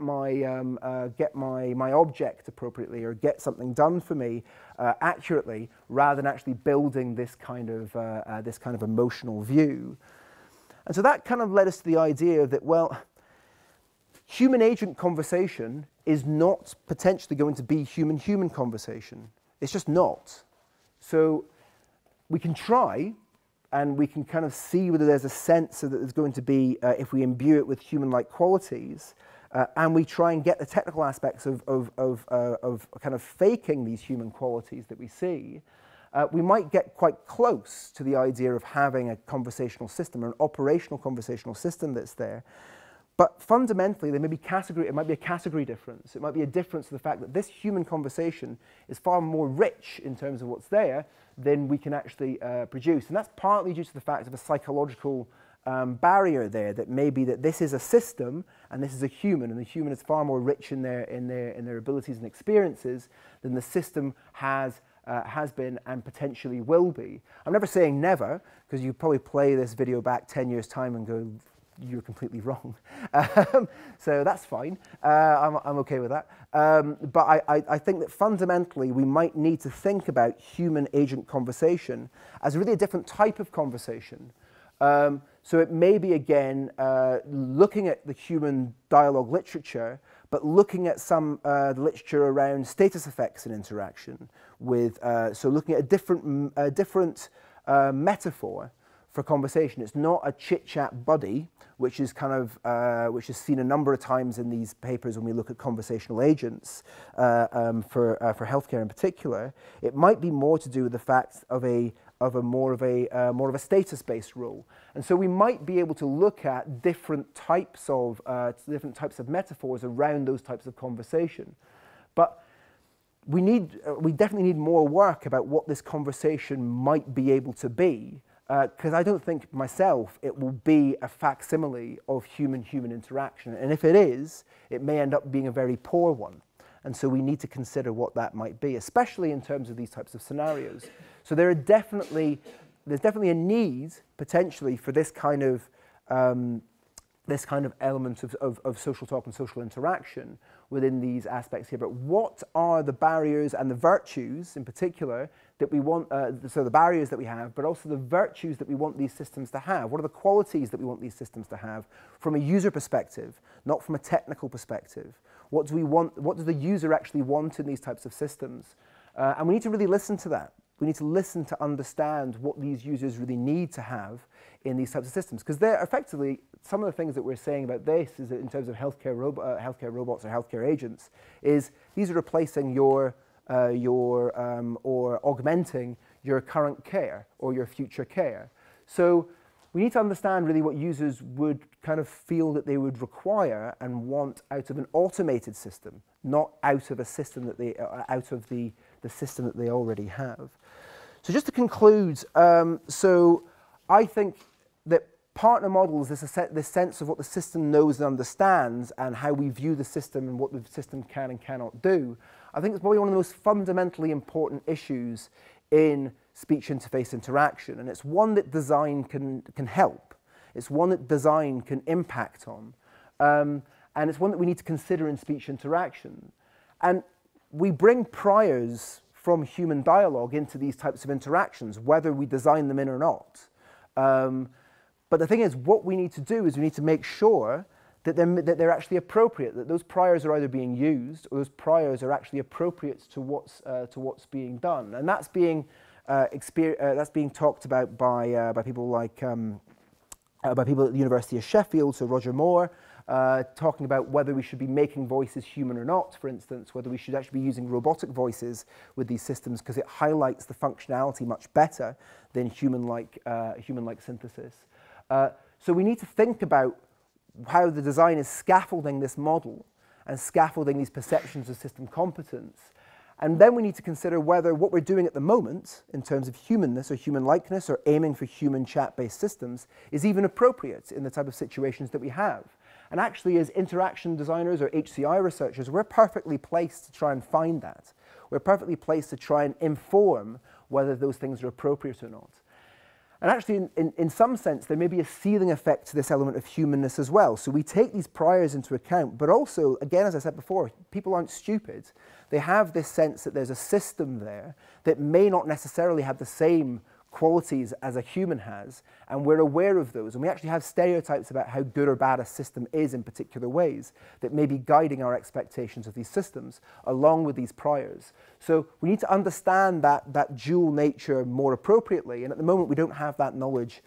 my object appropriately, or get something done for me accurately, rather than actually building this kind of emotional view. And so that kind of led us to the idea that, well, human agent conversation is not potentially going to be human-human conversation. It's just not. So we can try, and we can kind of see whether there's a sense that there's going to be, if we imbue it with human-like qualities, And we try and get the technical aspects of kind of faking these human qualities that we see, we might get quite close to the idea of having a conversational system or an operational conversational system that's there. But fundamentally, there may be category, it might be a category difference. It might be a difference to the fact that this human conversation is far more rich in terms of what's there than we can actually produce. And that's partly due to the fact of a psychological barrier there, that maybe that this is a system and this is a human, and the human is far more rich in their abilities and experiences than the system has been and potentially will be. I'm never saying never, because you probably play this video back 10 years' time and go, you're completely wrong. So that's fine. I'm okay with that. But I think that fundamentally we might need to think about human-agent conversation as really a different type of conversation. So it may be, again, looking at the human dialogue literature, but looking at some literature around status effects and interaction with, so looking at a different metaphor for conversation. It's not a chit-chat buddy, which is kind of, which is seen a number of times in these papers when we look at conversational agents for healthcare in particular. It might be more to do with the fact of a more of a status-based role, and so we might be able to look at different types of metaphors around those types of conversation. But we definitely need more work about what this conversation might be able to be, because I don't think myself it will be a facsimile of human-human interaction, and if it is, it may end up being a very poor one. And so we need to consider what that might be, especially in terms of these types of scenarios. So there's definitely a need, potentially, for this kind of element of social talk and social interaction within these aspects here. But what are the barriers and the virtues, in particular, that we want, so the barriers that we have, but also the virtues that we want these systems to have? What are the qualities that we want these systems to have from a user perspective, not from a technical perspective? What do we want? What does the user actually want in these types of systems? And we need to really listen to that. We need to listen to understand what these users really need to have in these types of systems, because they're effectively some of the things that we're saying about this is that in terms of healthcare robots or healthcare agents, is these are replacing or augmenting your current care or your future care. So we need to understand really what users would kind of feel that they would require and want out of an automated system, not out of a system that they out of the system that they already have. So just to conclude, so I think that partner models, this sense of what the system knows and understands and how we view the system and what the system can and cannot do, I think it's probably one of the most fundamentally important issues in speech interface interaction, and it's one that design can help. It's one that design can impact on, and it's one that we need to consider in speech interaction. And we bring priors from human dialogue into these types of interactions, whether we design them in or not. But the thing is, what we need to do is we need to make sure that they're actually appropriate, that those priors are either being used or those priors are actually appropriate to what's being done. And that's being being talked about by people like by people at the University of Sheffield, so Roger Moore, talking about whether we should be making voices human or not, for instance, whether we should actually be using robotic voices with these systems, because it highlights the functionality much better than human-like synthesis. So we need to think about how the design is scaffolding this model and scaffolding these perceptions of system competence. And then we need to consider whether what we're doing at the moment in terms of humanness or human-likeness or aiming for human chat-based systems is even appropriate in the type of situations that we have. And actually, as interaction designers or HCI researchers, we're perfectly placed to try and find that. We're perfectly placed to try and inform whether those things are appropriate or not. And actually, in some sense, there may be a ceiling effect to this element of humanness as well. So we take these priors into account, but also, again, as I said before, people aren't stupid. They have this sense that there's a system there that may not necessarily have the same qualities as a human has, and we're aware of those. And we actually have stereotypes about how good or bad a system is in particular ways that may be guiding our expectations of these systems along with these priors. So we need to understand that dual nature more appropriately, and at the moment we don't have that knowledge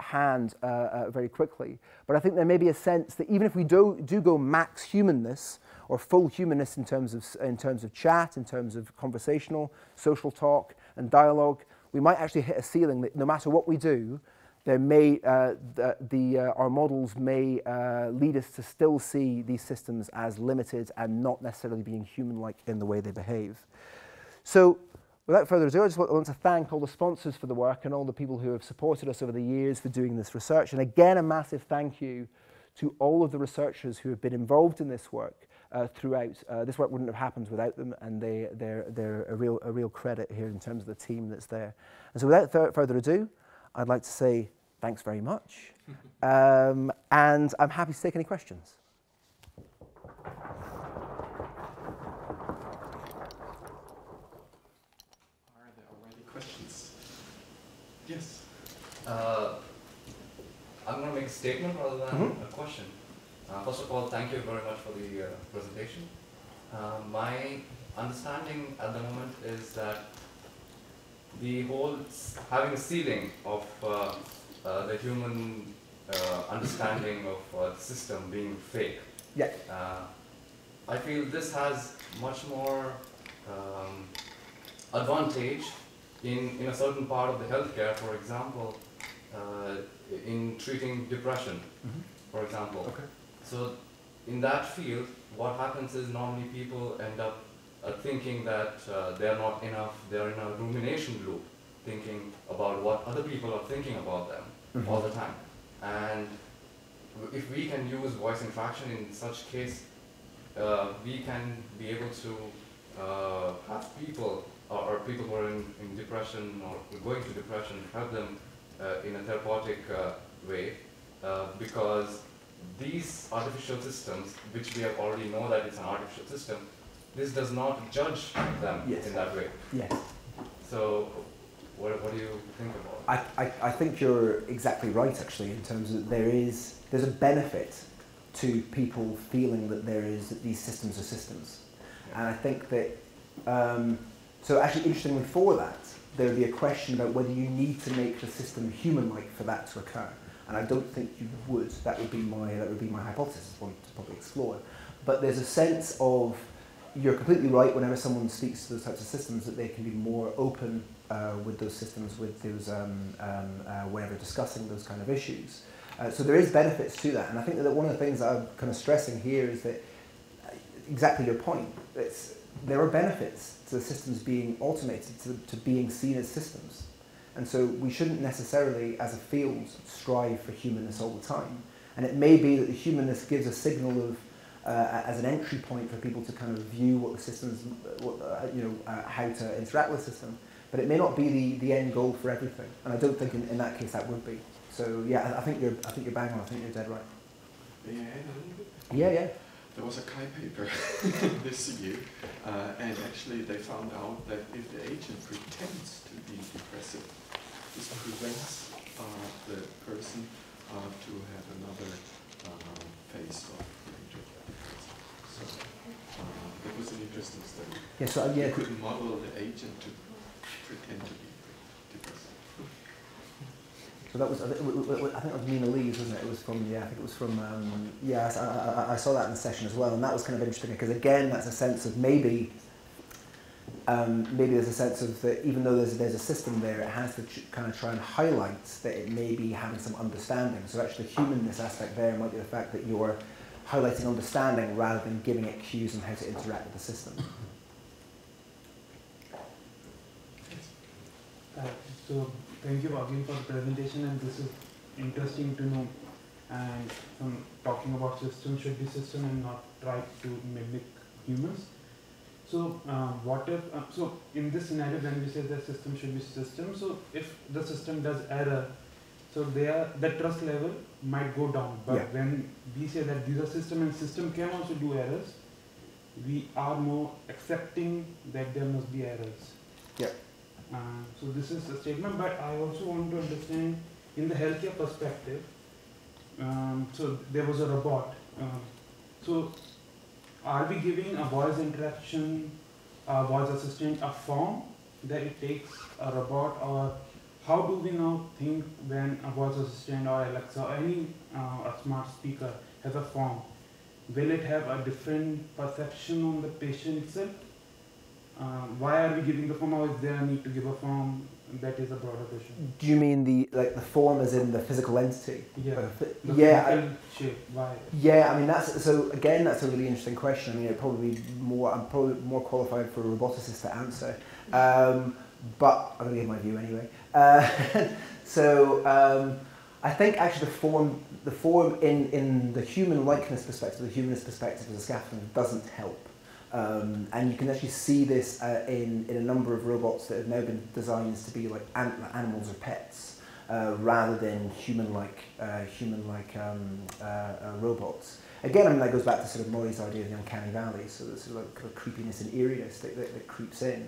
at hand very quickly. But I think there may be a sense that even if we do go max humanness or full humanness in terms of chat, in terms of conversational, social talk and dialogue, we might actually hit a ceiling that no matter what we do, there may, our models may lead us to still see these systems as limited and not necessarily being human-like in the way they behave. So without further ado, I just want to thank all the sponsors for the work and all the people who have supported us over the years for doing this research. And again, a massive thank you to all of the researchers who have been involved in this work throughout. This work wouldn't have happened without them, and they're a real credit here in terms of the team that's there. And so without further ado, I'd like to say thanks very much, and I'm happy to take any questions. Are there already questions? Yes. I'm going to make a statement rather than a question. First of all, thank you very much for the presentation. My understanding at the moment is that the whole having a ceiling of the human understanding of the system being fake. Yeah. I feel this has much more advantage in a certain part of the healthcare, for example, in treating depression, for example. Okay. So in that field, what happens is normally people end up thinking that they're not enough, they're in a rumination loop, thinking about what other people are thinking about them all the time. And if we can use voice interaction in such case, we can be able to have people, or people who are in depression or going to depression, help them in a therapeutic way, because these artificial systems, which we have already know that it's an artificial system, this does not judge them in that way. Yes. So, what do you think about it? I think you're exactly right, actually, in terms of there's a benefit to people feeling that that these systems are systems, and I think that so actually interestingly for that there would be a question about whether you need to make the system human-like for that to occur, and I don't think you would. That would be my hypothesis, one to probably explore. But there's a sense of you're completely right. Whenever someone speaks to those types of systems, that they can be more open with those systems, with those whenever discussing those kind of issues. So there is benefits to that, and I think that one of the things that I'm kind of stressing here is that exactly your point. There are benefits to the systems being automated, to being seen as systems, and so we shouldn't necessarily, as a field, strive for humanness all the time. And it may be that the humanness gives a signal of. As an entry point for people to kind of view what the systems, how to interact with the system, but it may not be the end goal for everything, and I don't think in that case that would be. So yeah, I think you're bang on. I think you're dead right. Yeah. Yeah. There was a CHI paper this year, and actually they found out that if the agent pretends to be depressive, this prevents the person to have another phase of. It was an interesting study. Yeah, so, you couldn't model the agent to pretend to be depressed. So that was, I think it was Nina Lee's, wasn't it? It was from, yeah, I think it was from, I saw that in the session as well, and that was kind of interesting because again, that's a sense of maybe, there's a sense of that even though there's a system there, it has to kind of try and highlight that it may be having some understanding. So actually, the humanness aspect there might be the fact that you're highlighting understanding rather than giving it cues on how to interact with the system. So thank you again for the presentation, and this is interesting to know. And talking about system should be system and not try to mimic humans. So what if so in this scenario when we say the system should be system, so if the system does error, so the trust level might go down, but when we say that these are system and system can also do errors, we are more accepting that there must be errors. Yeah. So this is a statement, but I also want to understand in the healthcare perspective. So there was a robot. So are we giving a voice interaction, a voice assistant, a form that it takes a robot, or how do we now think when a voice assistant or Alexa or any a smart speaker has a form? Will it have a different perception on the patient itself? Why are we giving the form, or is there a need to give a form? That is a broader question. Do you mean the form as in the physical entity? Yeah. Shape. Why? Yeah, I mean that's a really interesting question. I mean, I'm probably more qualified for a roboticist to answer, but I'm gonna give my view anyway. I think actually the form in the human likeness perspective, the humanist perspective as a scaffolding doesn't help. And you can actually see this in a number of robots that have now been designed to be like animals or pets, rather than human-like robots. Again, I mean that goes back to sort of Maury's idea of the uncanny valley, so there's sort of like kind of creepiness and eeriness that creeps in.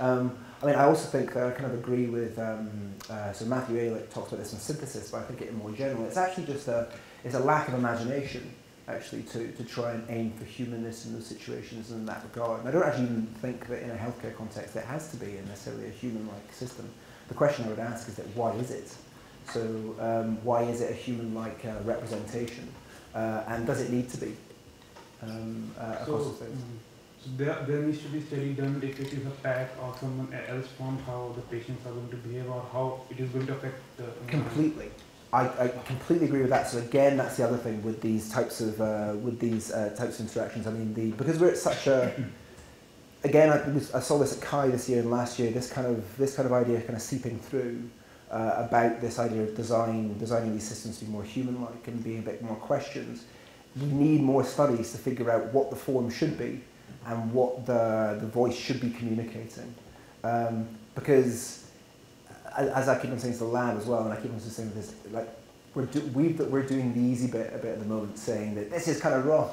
I mean, I also think that I kind of agree with so Matthew Alac talks about this in synthesis, but I think it more general. It's actually just it's a lack of imagination. Actually, to try and aim for humanness in those situations and in that regard. And I don't actually even think that in a healthcare context it has to be necessarily a human-like system. The question I would ask is that why is it? So why is it a human-like representation? And does it need to be across the space? So there needs to be study done if it is a pet or someone else form, how the patients are going to behave or how it is going to affect the environment. Completely. I completely agree with that. So again, that's the other thing with these types of interactions. I mean, because we're at such a again, I saw this at CHI this year and last year. This kind of idea kind of seeping through about this idea of designing these systems to be more human-like and being a bit more questions. We need more studies to figure out what the form should be and what the voice should be communicating, because. As I keep on saying to the lab as well, and I keep on saying this, like we're doing the easy bit a bit at the moment, saying that this is kind of wrong.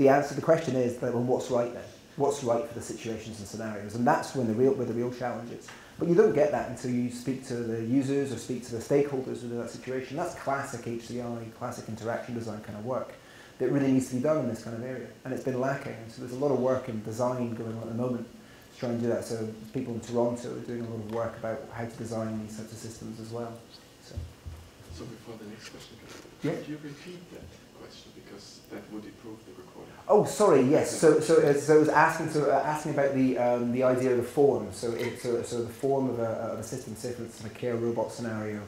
The answer to the question is that, well, what's right then? What's right for the situations and scenarios? And that's when the real challenge is. But you don't get that until you speak to the users or speak to the stakeholders within that situation. That's classic HCI, classic interaction design kind of work that really needs to be done in this kind of area, and it's been lacking. So there's a lot of work in design going on at the moment. Try and do that. So people in Toronto are doing a lot of work about how to design these types of systems as well. So before the next question, could you repeat that question, because that would improve the recording? Oh, sorry. Yes. So it was asking about the idea of the form. So the form of a system, say for instance, a care robot scenario.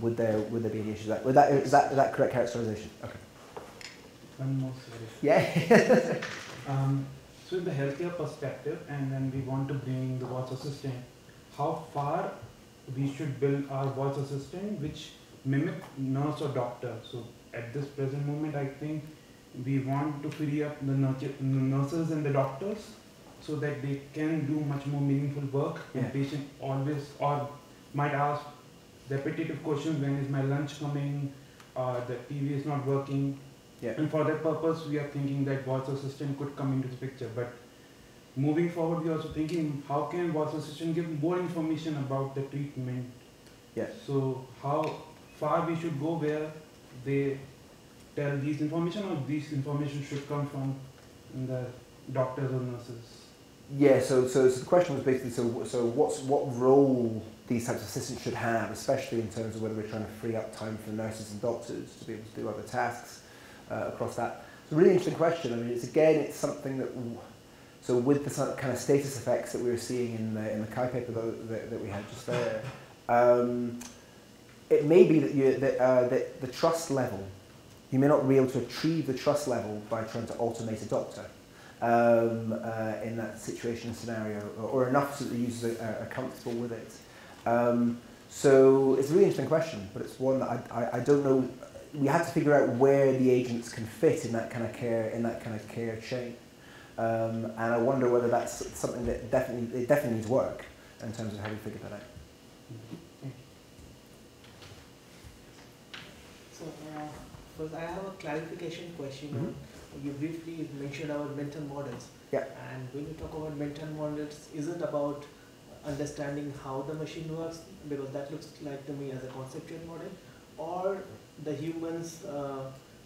Would there be any issues with that? Is that correct characterization? Okay. One more. Yeah. So in the healthcare perspective, and then we want to bring the voice assistant, how far we should build our voice assistant which mimic nurse or doctor. So at this present moment, I think we want to free up the nurses and the doctors so that they can do much more meaningful work. Yeah. And patient always or might ask repetitive questions, when is my lunch coming, the TV is not working. Yeah. And for that purpose, we are thinking that voice assistant could come into the picture. But moving forward, we are also thinking, how can voice assistant give more information about the treatment? Yes. So how far we should go where they tell these information, or these information should come from the doctors or nurses? Yeah, so the question was basically, what role these types of assistants should have, especially in terms of whether we're trying to free up time for nurses and doctors to be able to do other tasks. Across that. It's a really interesting question. I mean, it's something that, so with the sort of kind of status effects that we were seeing in the CHI paper that we had just there, it may be that the trust level, you may not be able to achieve the trust level by trying to automate a doctor in that situation scenario, or enough so that the users are comfortable with it. So it's a really interesting question, but it's one that I don't know. We have to figure out where the agents can fit in that kind of care chain, and I wonder whether that's something that definitely needs work in terms of how we figure that out. So first, I have a clarification question. Mm-hmm. You briefly mentioned about mental models. Yeah. And when you talk about mental models, is it about understanding how the machine works, because that looks like to me as a conceptual model, or the humans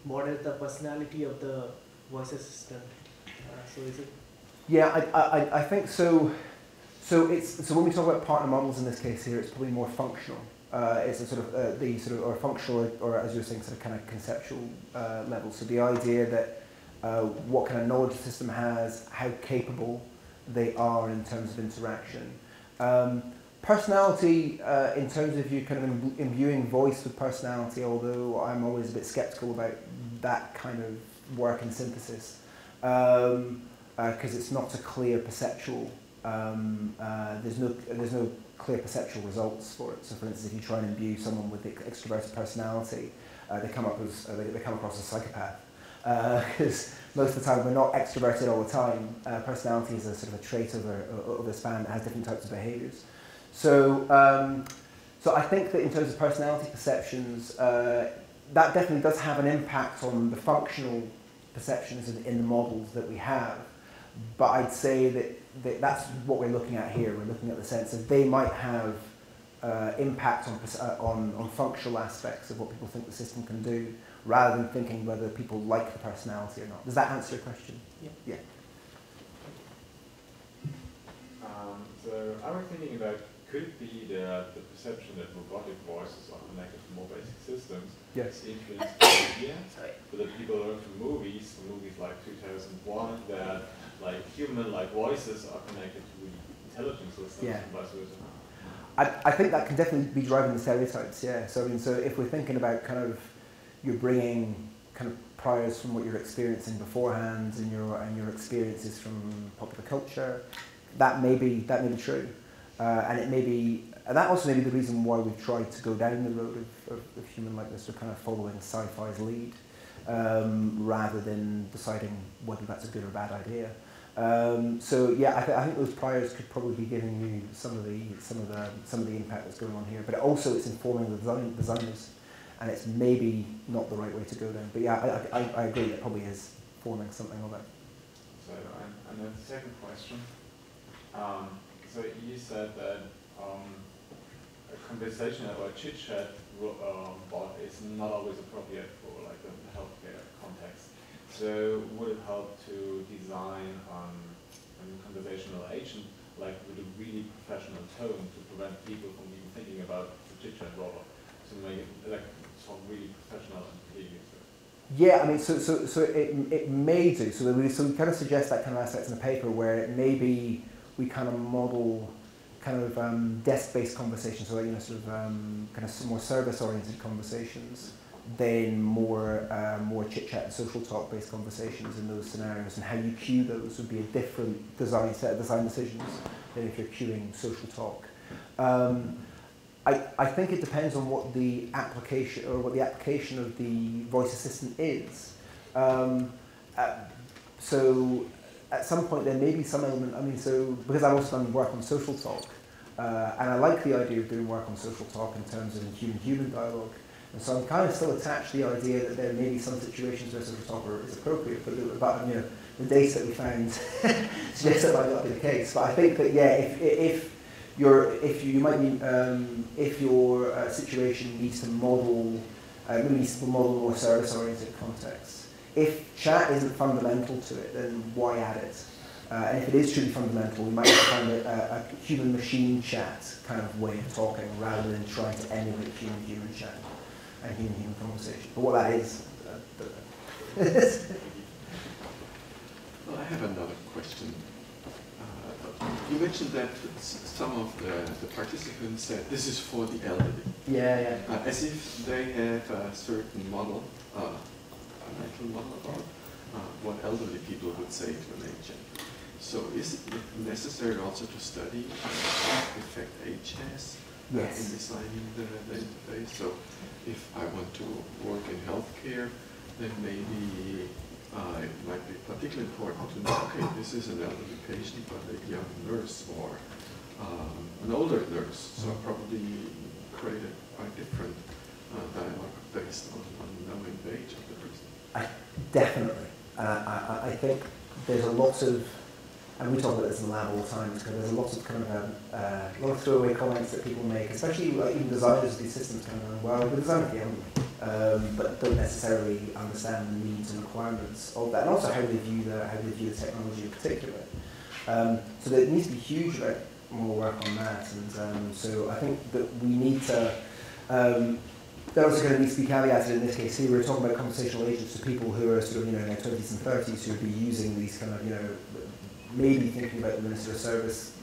model the personality of the voice assistant? So is it? Yeah, I think so. So when we talk about partner models in this case here, it's probably more functional. It's a sort of or functional, or as you're saying, sort of kind of conceptual level. So the idea that what kind of knowledge the system has, how capable they are in terms of interaction. Personality, in terms of you kind of imbuing voice with personality, although I'm always a bit skeptical about that kind of work and synthesis, because it's not a clear perceptual, there's no clear perceptual results for it. So for instance, if you try and imbue someone with extroverted personality, they come across as a psychopath. Because most of the time we're not extroverted all the time. Personality is a sort of a trait over a span that has different types of behaviours. So, so I think that in terms of personality perceptions, that definitely does have an impact on the functional perceptions in the models that we have. But I'd say that that's what we're looking at here. We're looking at the sense that they might have impact on functional aspects of what people think the system can do, rather than thinking whether people like the personality or not. Does that answer your question? Yeah. Yeah. So I was thinking about, could it be the perception that robotic voices are connected to more basic systems? Yes. Influenced by media. Sorry. So that people learn from movies like 2001, that like human-like voices are connected to intelligent systems, yeah, and vice versa. I think that can definitely be driving the stereotypes. Yeah. So I mean, so if we're thinking about kind of, you're bringing kind of priors from what you're experiencing beforehand, and your experiences from popular culture, that may be true, and it may be, and that also may be the reason why we've tried to go down the road of human likeness, or kind of following sci-fi's lead, rather than deciding whether that's a good or bad idea. So yeah, I think those priors could probably be giving you some of the impact that's going on here, but also it's informing the designers. And it's maybe not the right way to go down. But yeah, I agree, it probably is forming something of it. So, and then the second question. So you said that a conversation or a chit-chat bot is not always appropriate for like the healthcare context. So would it help to design a conversational agent like with a really professional tone to prevent people from even thinking about the chit-chat robot, to make it like some really professional behavior? Yeah, I mean, so it may do. So we kind of suggest that kind of aspects in the paper, where it may be we kind of model kind of desk-based conversations, so like, you know, sort of kind of more service-oriented conversations, then more chit-chat, social talk-based conversations in those scenarios, and how you cue those would be a different design set of design decisions than if you're cueing social talk. I think it depends on what the application of the voice assistant is. So at some point there may be some element, I mean, so because I've also done work on social talk, and I like the idea of doing work on social talk in terms of human-human dialogue, and so I'm kind of still attached to the idea that there may be some situations where social talk is appropriate, but you know, the data that we found suggests that might not be the case. But I think that, yeah, if your situation needs to model, more service-oriented context. If chat isn't fundamental to it, then why add it? And if it is truly fundamental, we might find a human-machine chat kind of way of talking, rather than trying to emulate human-human chat and human-human conversation. But what that is, I don't know. Well, I have another question. You mentioned that some of the participants said this is for the elderly. Yeah, yeah. As if they have a certain model, a mental model about what elderly people would say to an agent. So is it necessary also to study effect HS in designing the interface? So if I want to work in healthcare, then maybe it might be particularly important to know, okay, this is an elderly patient, but a young nurse or an older nurse, so probably create a different dialogue based on knowing the age of the person. Definitely. I think there's a lot of, and we talk about this in the lab all the time, because there's a lot of kind of a lot of throwaway comments that people make, especially like, even designers of these systems kind of going, well, we're designed at the elderly. But don't necessarily understand the needs and requirements of that, and also how they view the technology in particular. So there needs to be huge more work on that. And so I think that we need to, they're also going to need to be caveated in this case. Here we're talking about conversational agents to people who are sort of, you know, in their 20s and 30s who would be using these kind of, you know, maybe thinking about the Minister of Service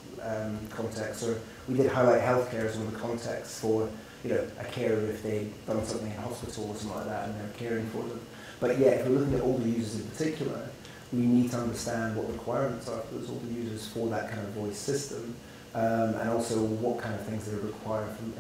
context, or we did highlight healthcare as one of the contexts for, you know, a carer if they've done something in hospital or something like that and they're caring for them. But yeah, if we're looking at older users in particular, we need to understand what the requirements are for those older users for that kind of voice system, and also what kind of things they require from,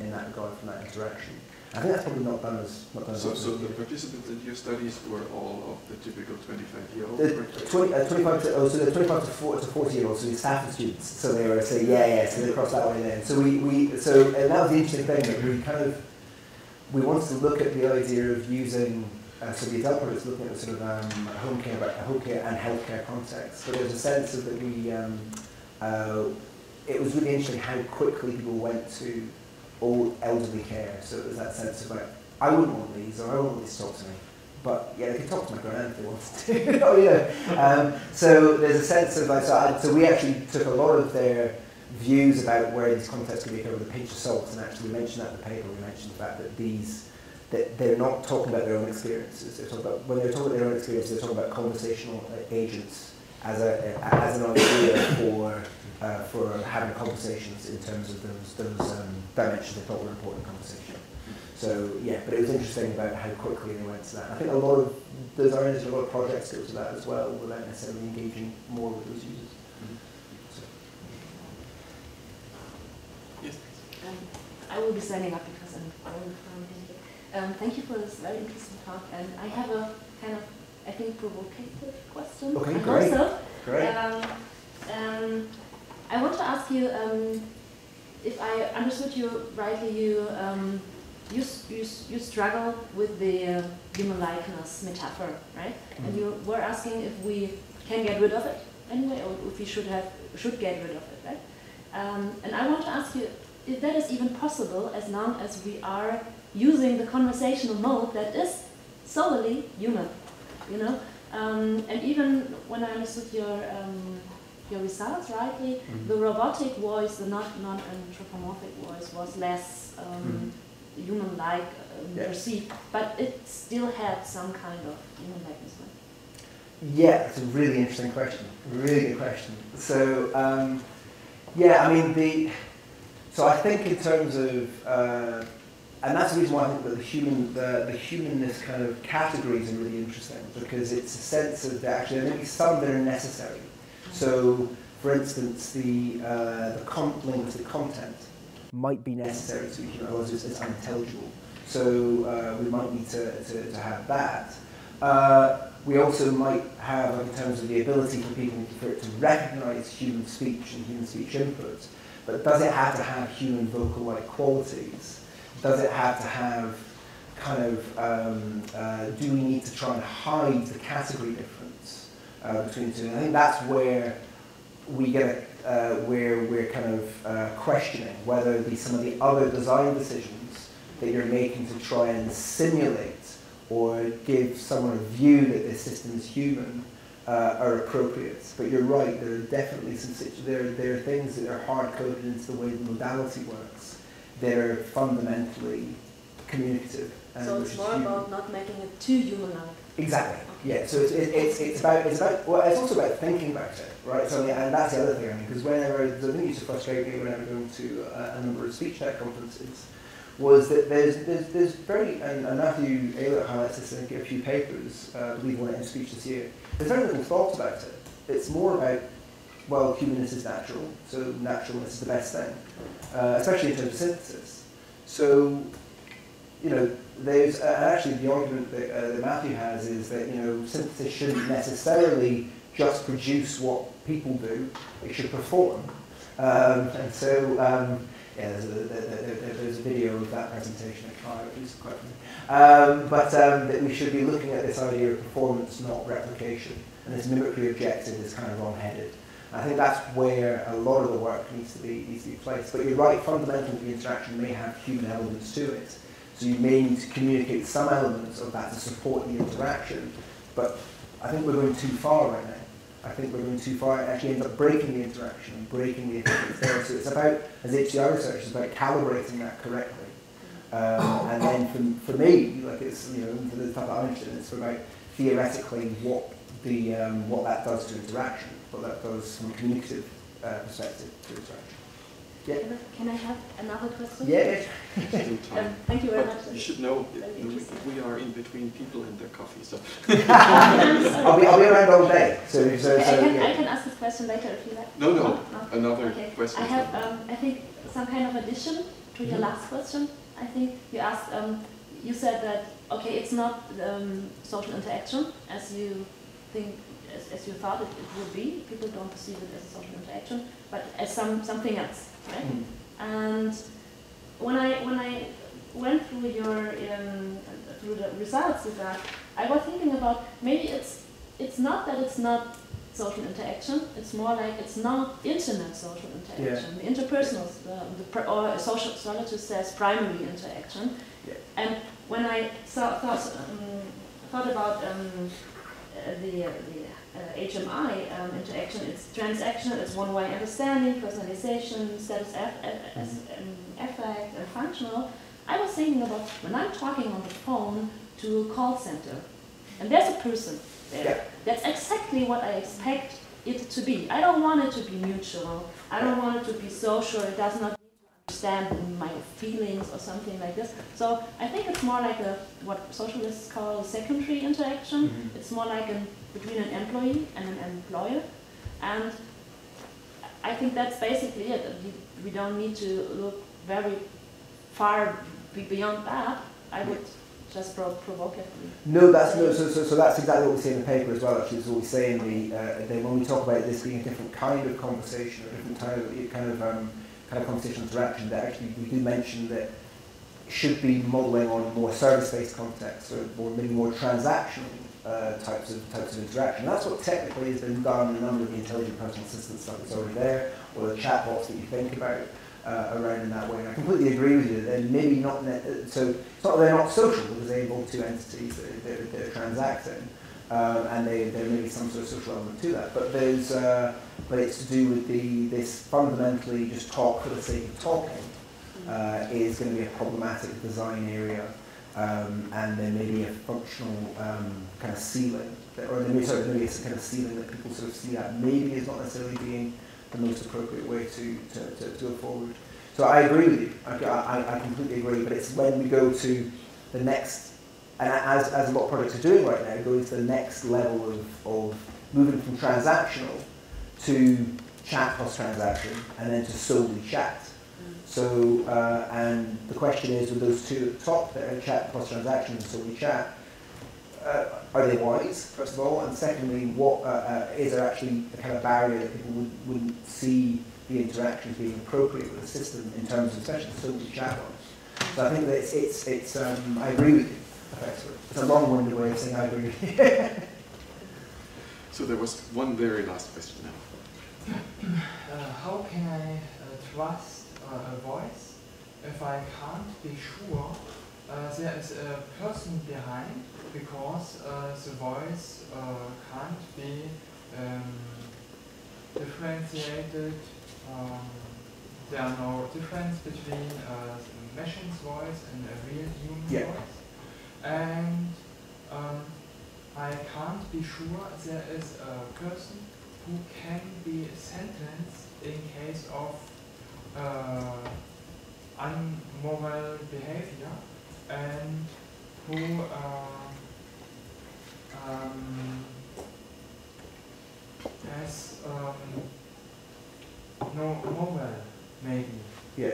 in that regard from that interaction. I think that's probably not done as much. So the participants in your studies were all of the typical 25-year-olds? The 25 to 40-year-olds, so the staff and students. So they were, so yeah, so they crossed that way then. So and that was the interesting thing, that we wanted to look at the idea of using, so the adult project is looking at the sort of home care and healthcare context. But there was a sense of that it was really interesting how quickly people went to all elderly care, so it was that sense of like, I wouldn't want these, or I wouldn't want these to talk to me, but yeah, they could talk to my grandma if they wanted to. Oh yeah. So there's a sense of like, so we actually took a lot of their views about where these contexts could be covered with a pinch of salt, and actually mentioned that in the paper. We mentioned the fact that that they're not talking about their own experiences. They're talking about, when they're talking about their own experiences, they're talking about conversational agents as an idea for having conversations in terms of those dimensions they thought were important in conversation. So yeah, but it was interesting about how quickly they went to that. I think a lot of those areas, a lot of projects go to that as well, without necessarily engaging more with those users. Mm-hmm. So. Yes. I will be signing up because I'm following from here. Thank you for this very interesting talk, and I have a kind of, I think, provocative question. Okay, great. Great. I want to ask you, if I understood you rightly, you struggle with the human likeness metaphor, right? Mm-hmm. And you were asking if we can get rid of it anyway, or if we should get rid of it, right? And I want to ask you if that is even possible, as long as we are using the conversational mode that is solely human, you know? And even when I understood your results rightly, mm-hmm. the robotic voice, the non-anthropomorphic voice, was less human-like perceived, but it still had some kind of human-likeness. Yeah, that's a really interesting question. Really good question. So, yeah, I mean, so I think in terms of, and that's the reason why I think that the humanness kind of categories are really interesting, because it's a sense of that actually there may be some that are necessary. So, for instance, the link to the content might be necessary to human intelligence. It's unintelligible. So we might need to have that. We also might have, in terms of the ability for people to recognize human speech and human speech input, but does it have to have human vocal-like qualities? Does it have to have kind of, do we need to try and hide the category difference? Between the two, and I think that's where we get where we're kind of questioning whether some of the other design decisions that you're making to try and simulate or give someone a view that this system is human are appropriate. But you're right; there are definitely there are things that are hard coded into the way the modality works that are fundamentally communicative. So it's more about not making it too human-like. Exactly. Yeah. So it's about. Well, it's also about thinking about it, right? So and that's the other thing. I mean, because whenever the thing used to frustrate me when I was going to a number of speech tech conferences was that there's very and Matthew Alac highlights this in a few papers. I believe one in speech this year. There's very little thought about it. It's more about, well, humanness is natural, so naturalness is the best thing, especially in terms of synthesis. So, you know. There's actually the argument that Matthew has is that, you know, synthesis shouldn't necessarily just produce what people do; it should perform. And so, yeah, there's a video of that presentation at CHI, which is quite funny. But that we should be looking at this idea of performance, not replication, and this mimicry objective is kind of wrong-headed. I think that's where a lot of the work needs to be placed. But you're right; fundamentally, the interaction may have human elements to it. So you may need to communicate some elements of that to support the interaction, but I think we're going too far right now. I think we're going too far. It actually ends up breaking the interaction and breaking the interface there. So it's about, as HCI research, it's about calibrating that correctly. And then for me, like it's, you know, for the stuff that I'm interested in, it's about theoretically what that does to interaction, what that does from a communicative perspective to interaction. Yeah. Can I have another question? Yeah. Thank you very much. You should know we are in between people and their coffee, so. I'll be around all day. I can ask this question later if you like. No. Another question. I have, I think, some kind of addition to your last question. I think you asked. You said that it's not social interaction as you think. As you thought it would be, people don't perceive it as a social interaction, but as something else, right? And when I went through your through the results of that, I was thinking about maybe it's not that it's not social interaction; it's more like it's not intimate social interaction, the interpersonal, or sociologist says primary interaction. Yeah. And when I thought about the HMI interaction, it's transactional, it's one-way understanding, personalization, status effect, and functional. I was thinking about when I'm talking on the phone to a call center, and there's a person there. Yeah. That's exactly what I expect it to be. I don't want it to be mutual. I don't want it to be social. It does not understand my feelings or something like this. So I think it's more like what socialists call secondary interaction. Mm-hmm. It's more like between an employee and an employer. And I think that's basically it. We don't need to look very far beyond that. I would just provocatively. No, so that's exactly what we see in the paper as well. Actually, is what we say in the when we talk about this being a different kind of conversation, a different kind of conversation interaction, that actually we do mention that should be modelling on more service-based context, or maybe more transactional types of interaction. That's what technically has been done in a number of the intelligent personal assistant stuff that's already there, or the chatbots that you think about around in that way. And I completely agree with you. They're maybe not so it's not that they're not social, because they involve two entities that are transacting, and there may be some sort of social element to that. But there's but it's to do with this fundamentally just talk for the sake of talking is going to be a problematic design area, and there may be a functional kind of ceiling, that people sort of see that maybe is not necessarily being the most appropriate way to go forward. So I agree with you. I completely agree. But it's when we go to the next, and as a lot of projects are doing right now, going to the next level of moving from transactional to chat plus transaction, and then to solely chat. So, and the question is, with those two at the top there, chat plus transaction and solely chat, are they wise, first of all? And secondly, what is there actually a kind of barrier that people wouldn't see the interaction being appropriate with the system in terms of, especially solely chat ones? So I think that it's I agree with you, effectively. It's a long-winded way of saying I agree with you. So there was one very last question now. How can I trust a voice if I can't be sure there is a person behind, because the voice can't be differentiated, there are no difference between the machine's voice and a real human voice. And I can't be sure there is a person who can be sentenced in case of unmoral behavior, and who has no moral, maybe. Yeah.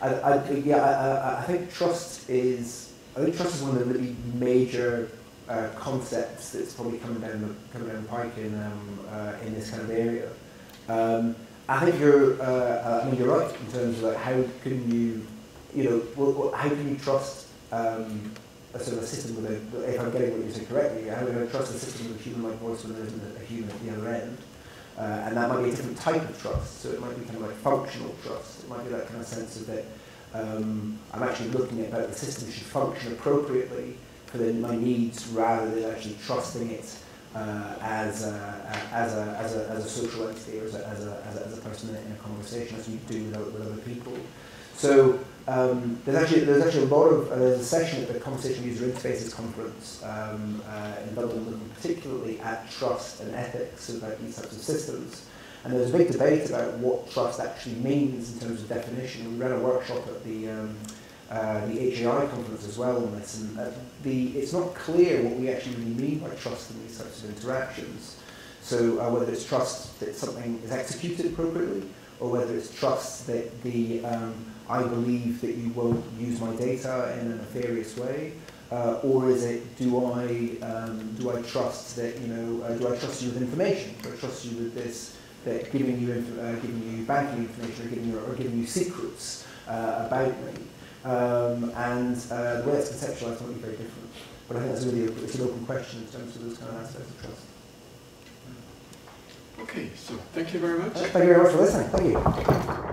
I think trust is. I think trust is one of the really major concepts that's probably coming down the pike in this kind of area. I think you're right in terms of like how can how can you trust a sort of a system with a, if I'm getting what you said correctly, how can I trust a system with a human-like voice when there isn't a human at the other end? And that might be a different type of trust, so it might be kind of like functional trust. It might be that kind of sense of that I'm actually looking at the system should function appropriately for my needs rather than actually trusting it as a social entity, or as a person in a conversation, as you do with other people. So there's actually a lot of there's a session at the Conversation User Interfaces Conference in Dublin, looking particularly at trust and ethics about these types of systems. And there was a big debate about what trust actually means in terms of definition. We ran a workshop at the CHI conference as well on this, and it's not clear what we actually really mean by trust in these types of interactions. So whether it's trust that something is executed appropriately, or whether it's trust that I believe that you won't use my data in a nefarious way, or is it do I trust that do I trust you with information? Do I trust you with this? That giving you banking information or giving you secrets about me. And the way it's conceptualized might be very different. But I think that's really it's an open question in terms of those kind of aspects of trust. Okay, so thank you very much. Thank you very much for listening. Thank you.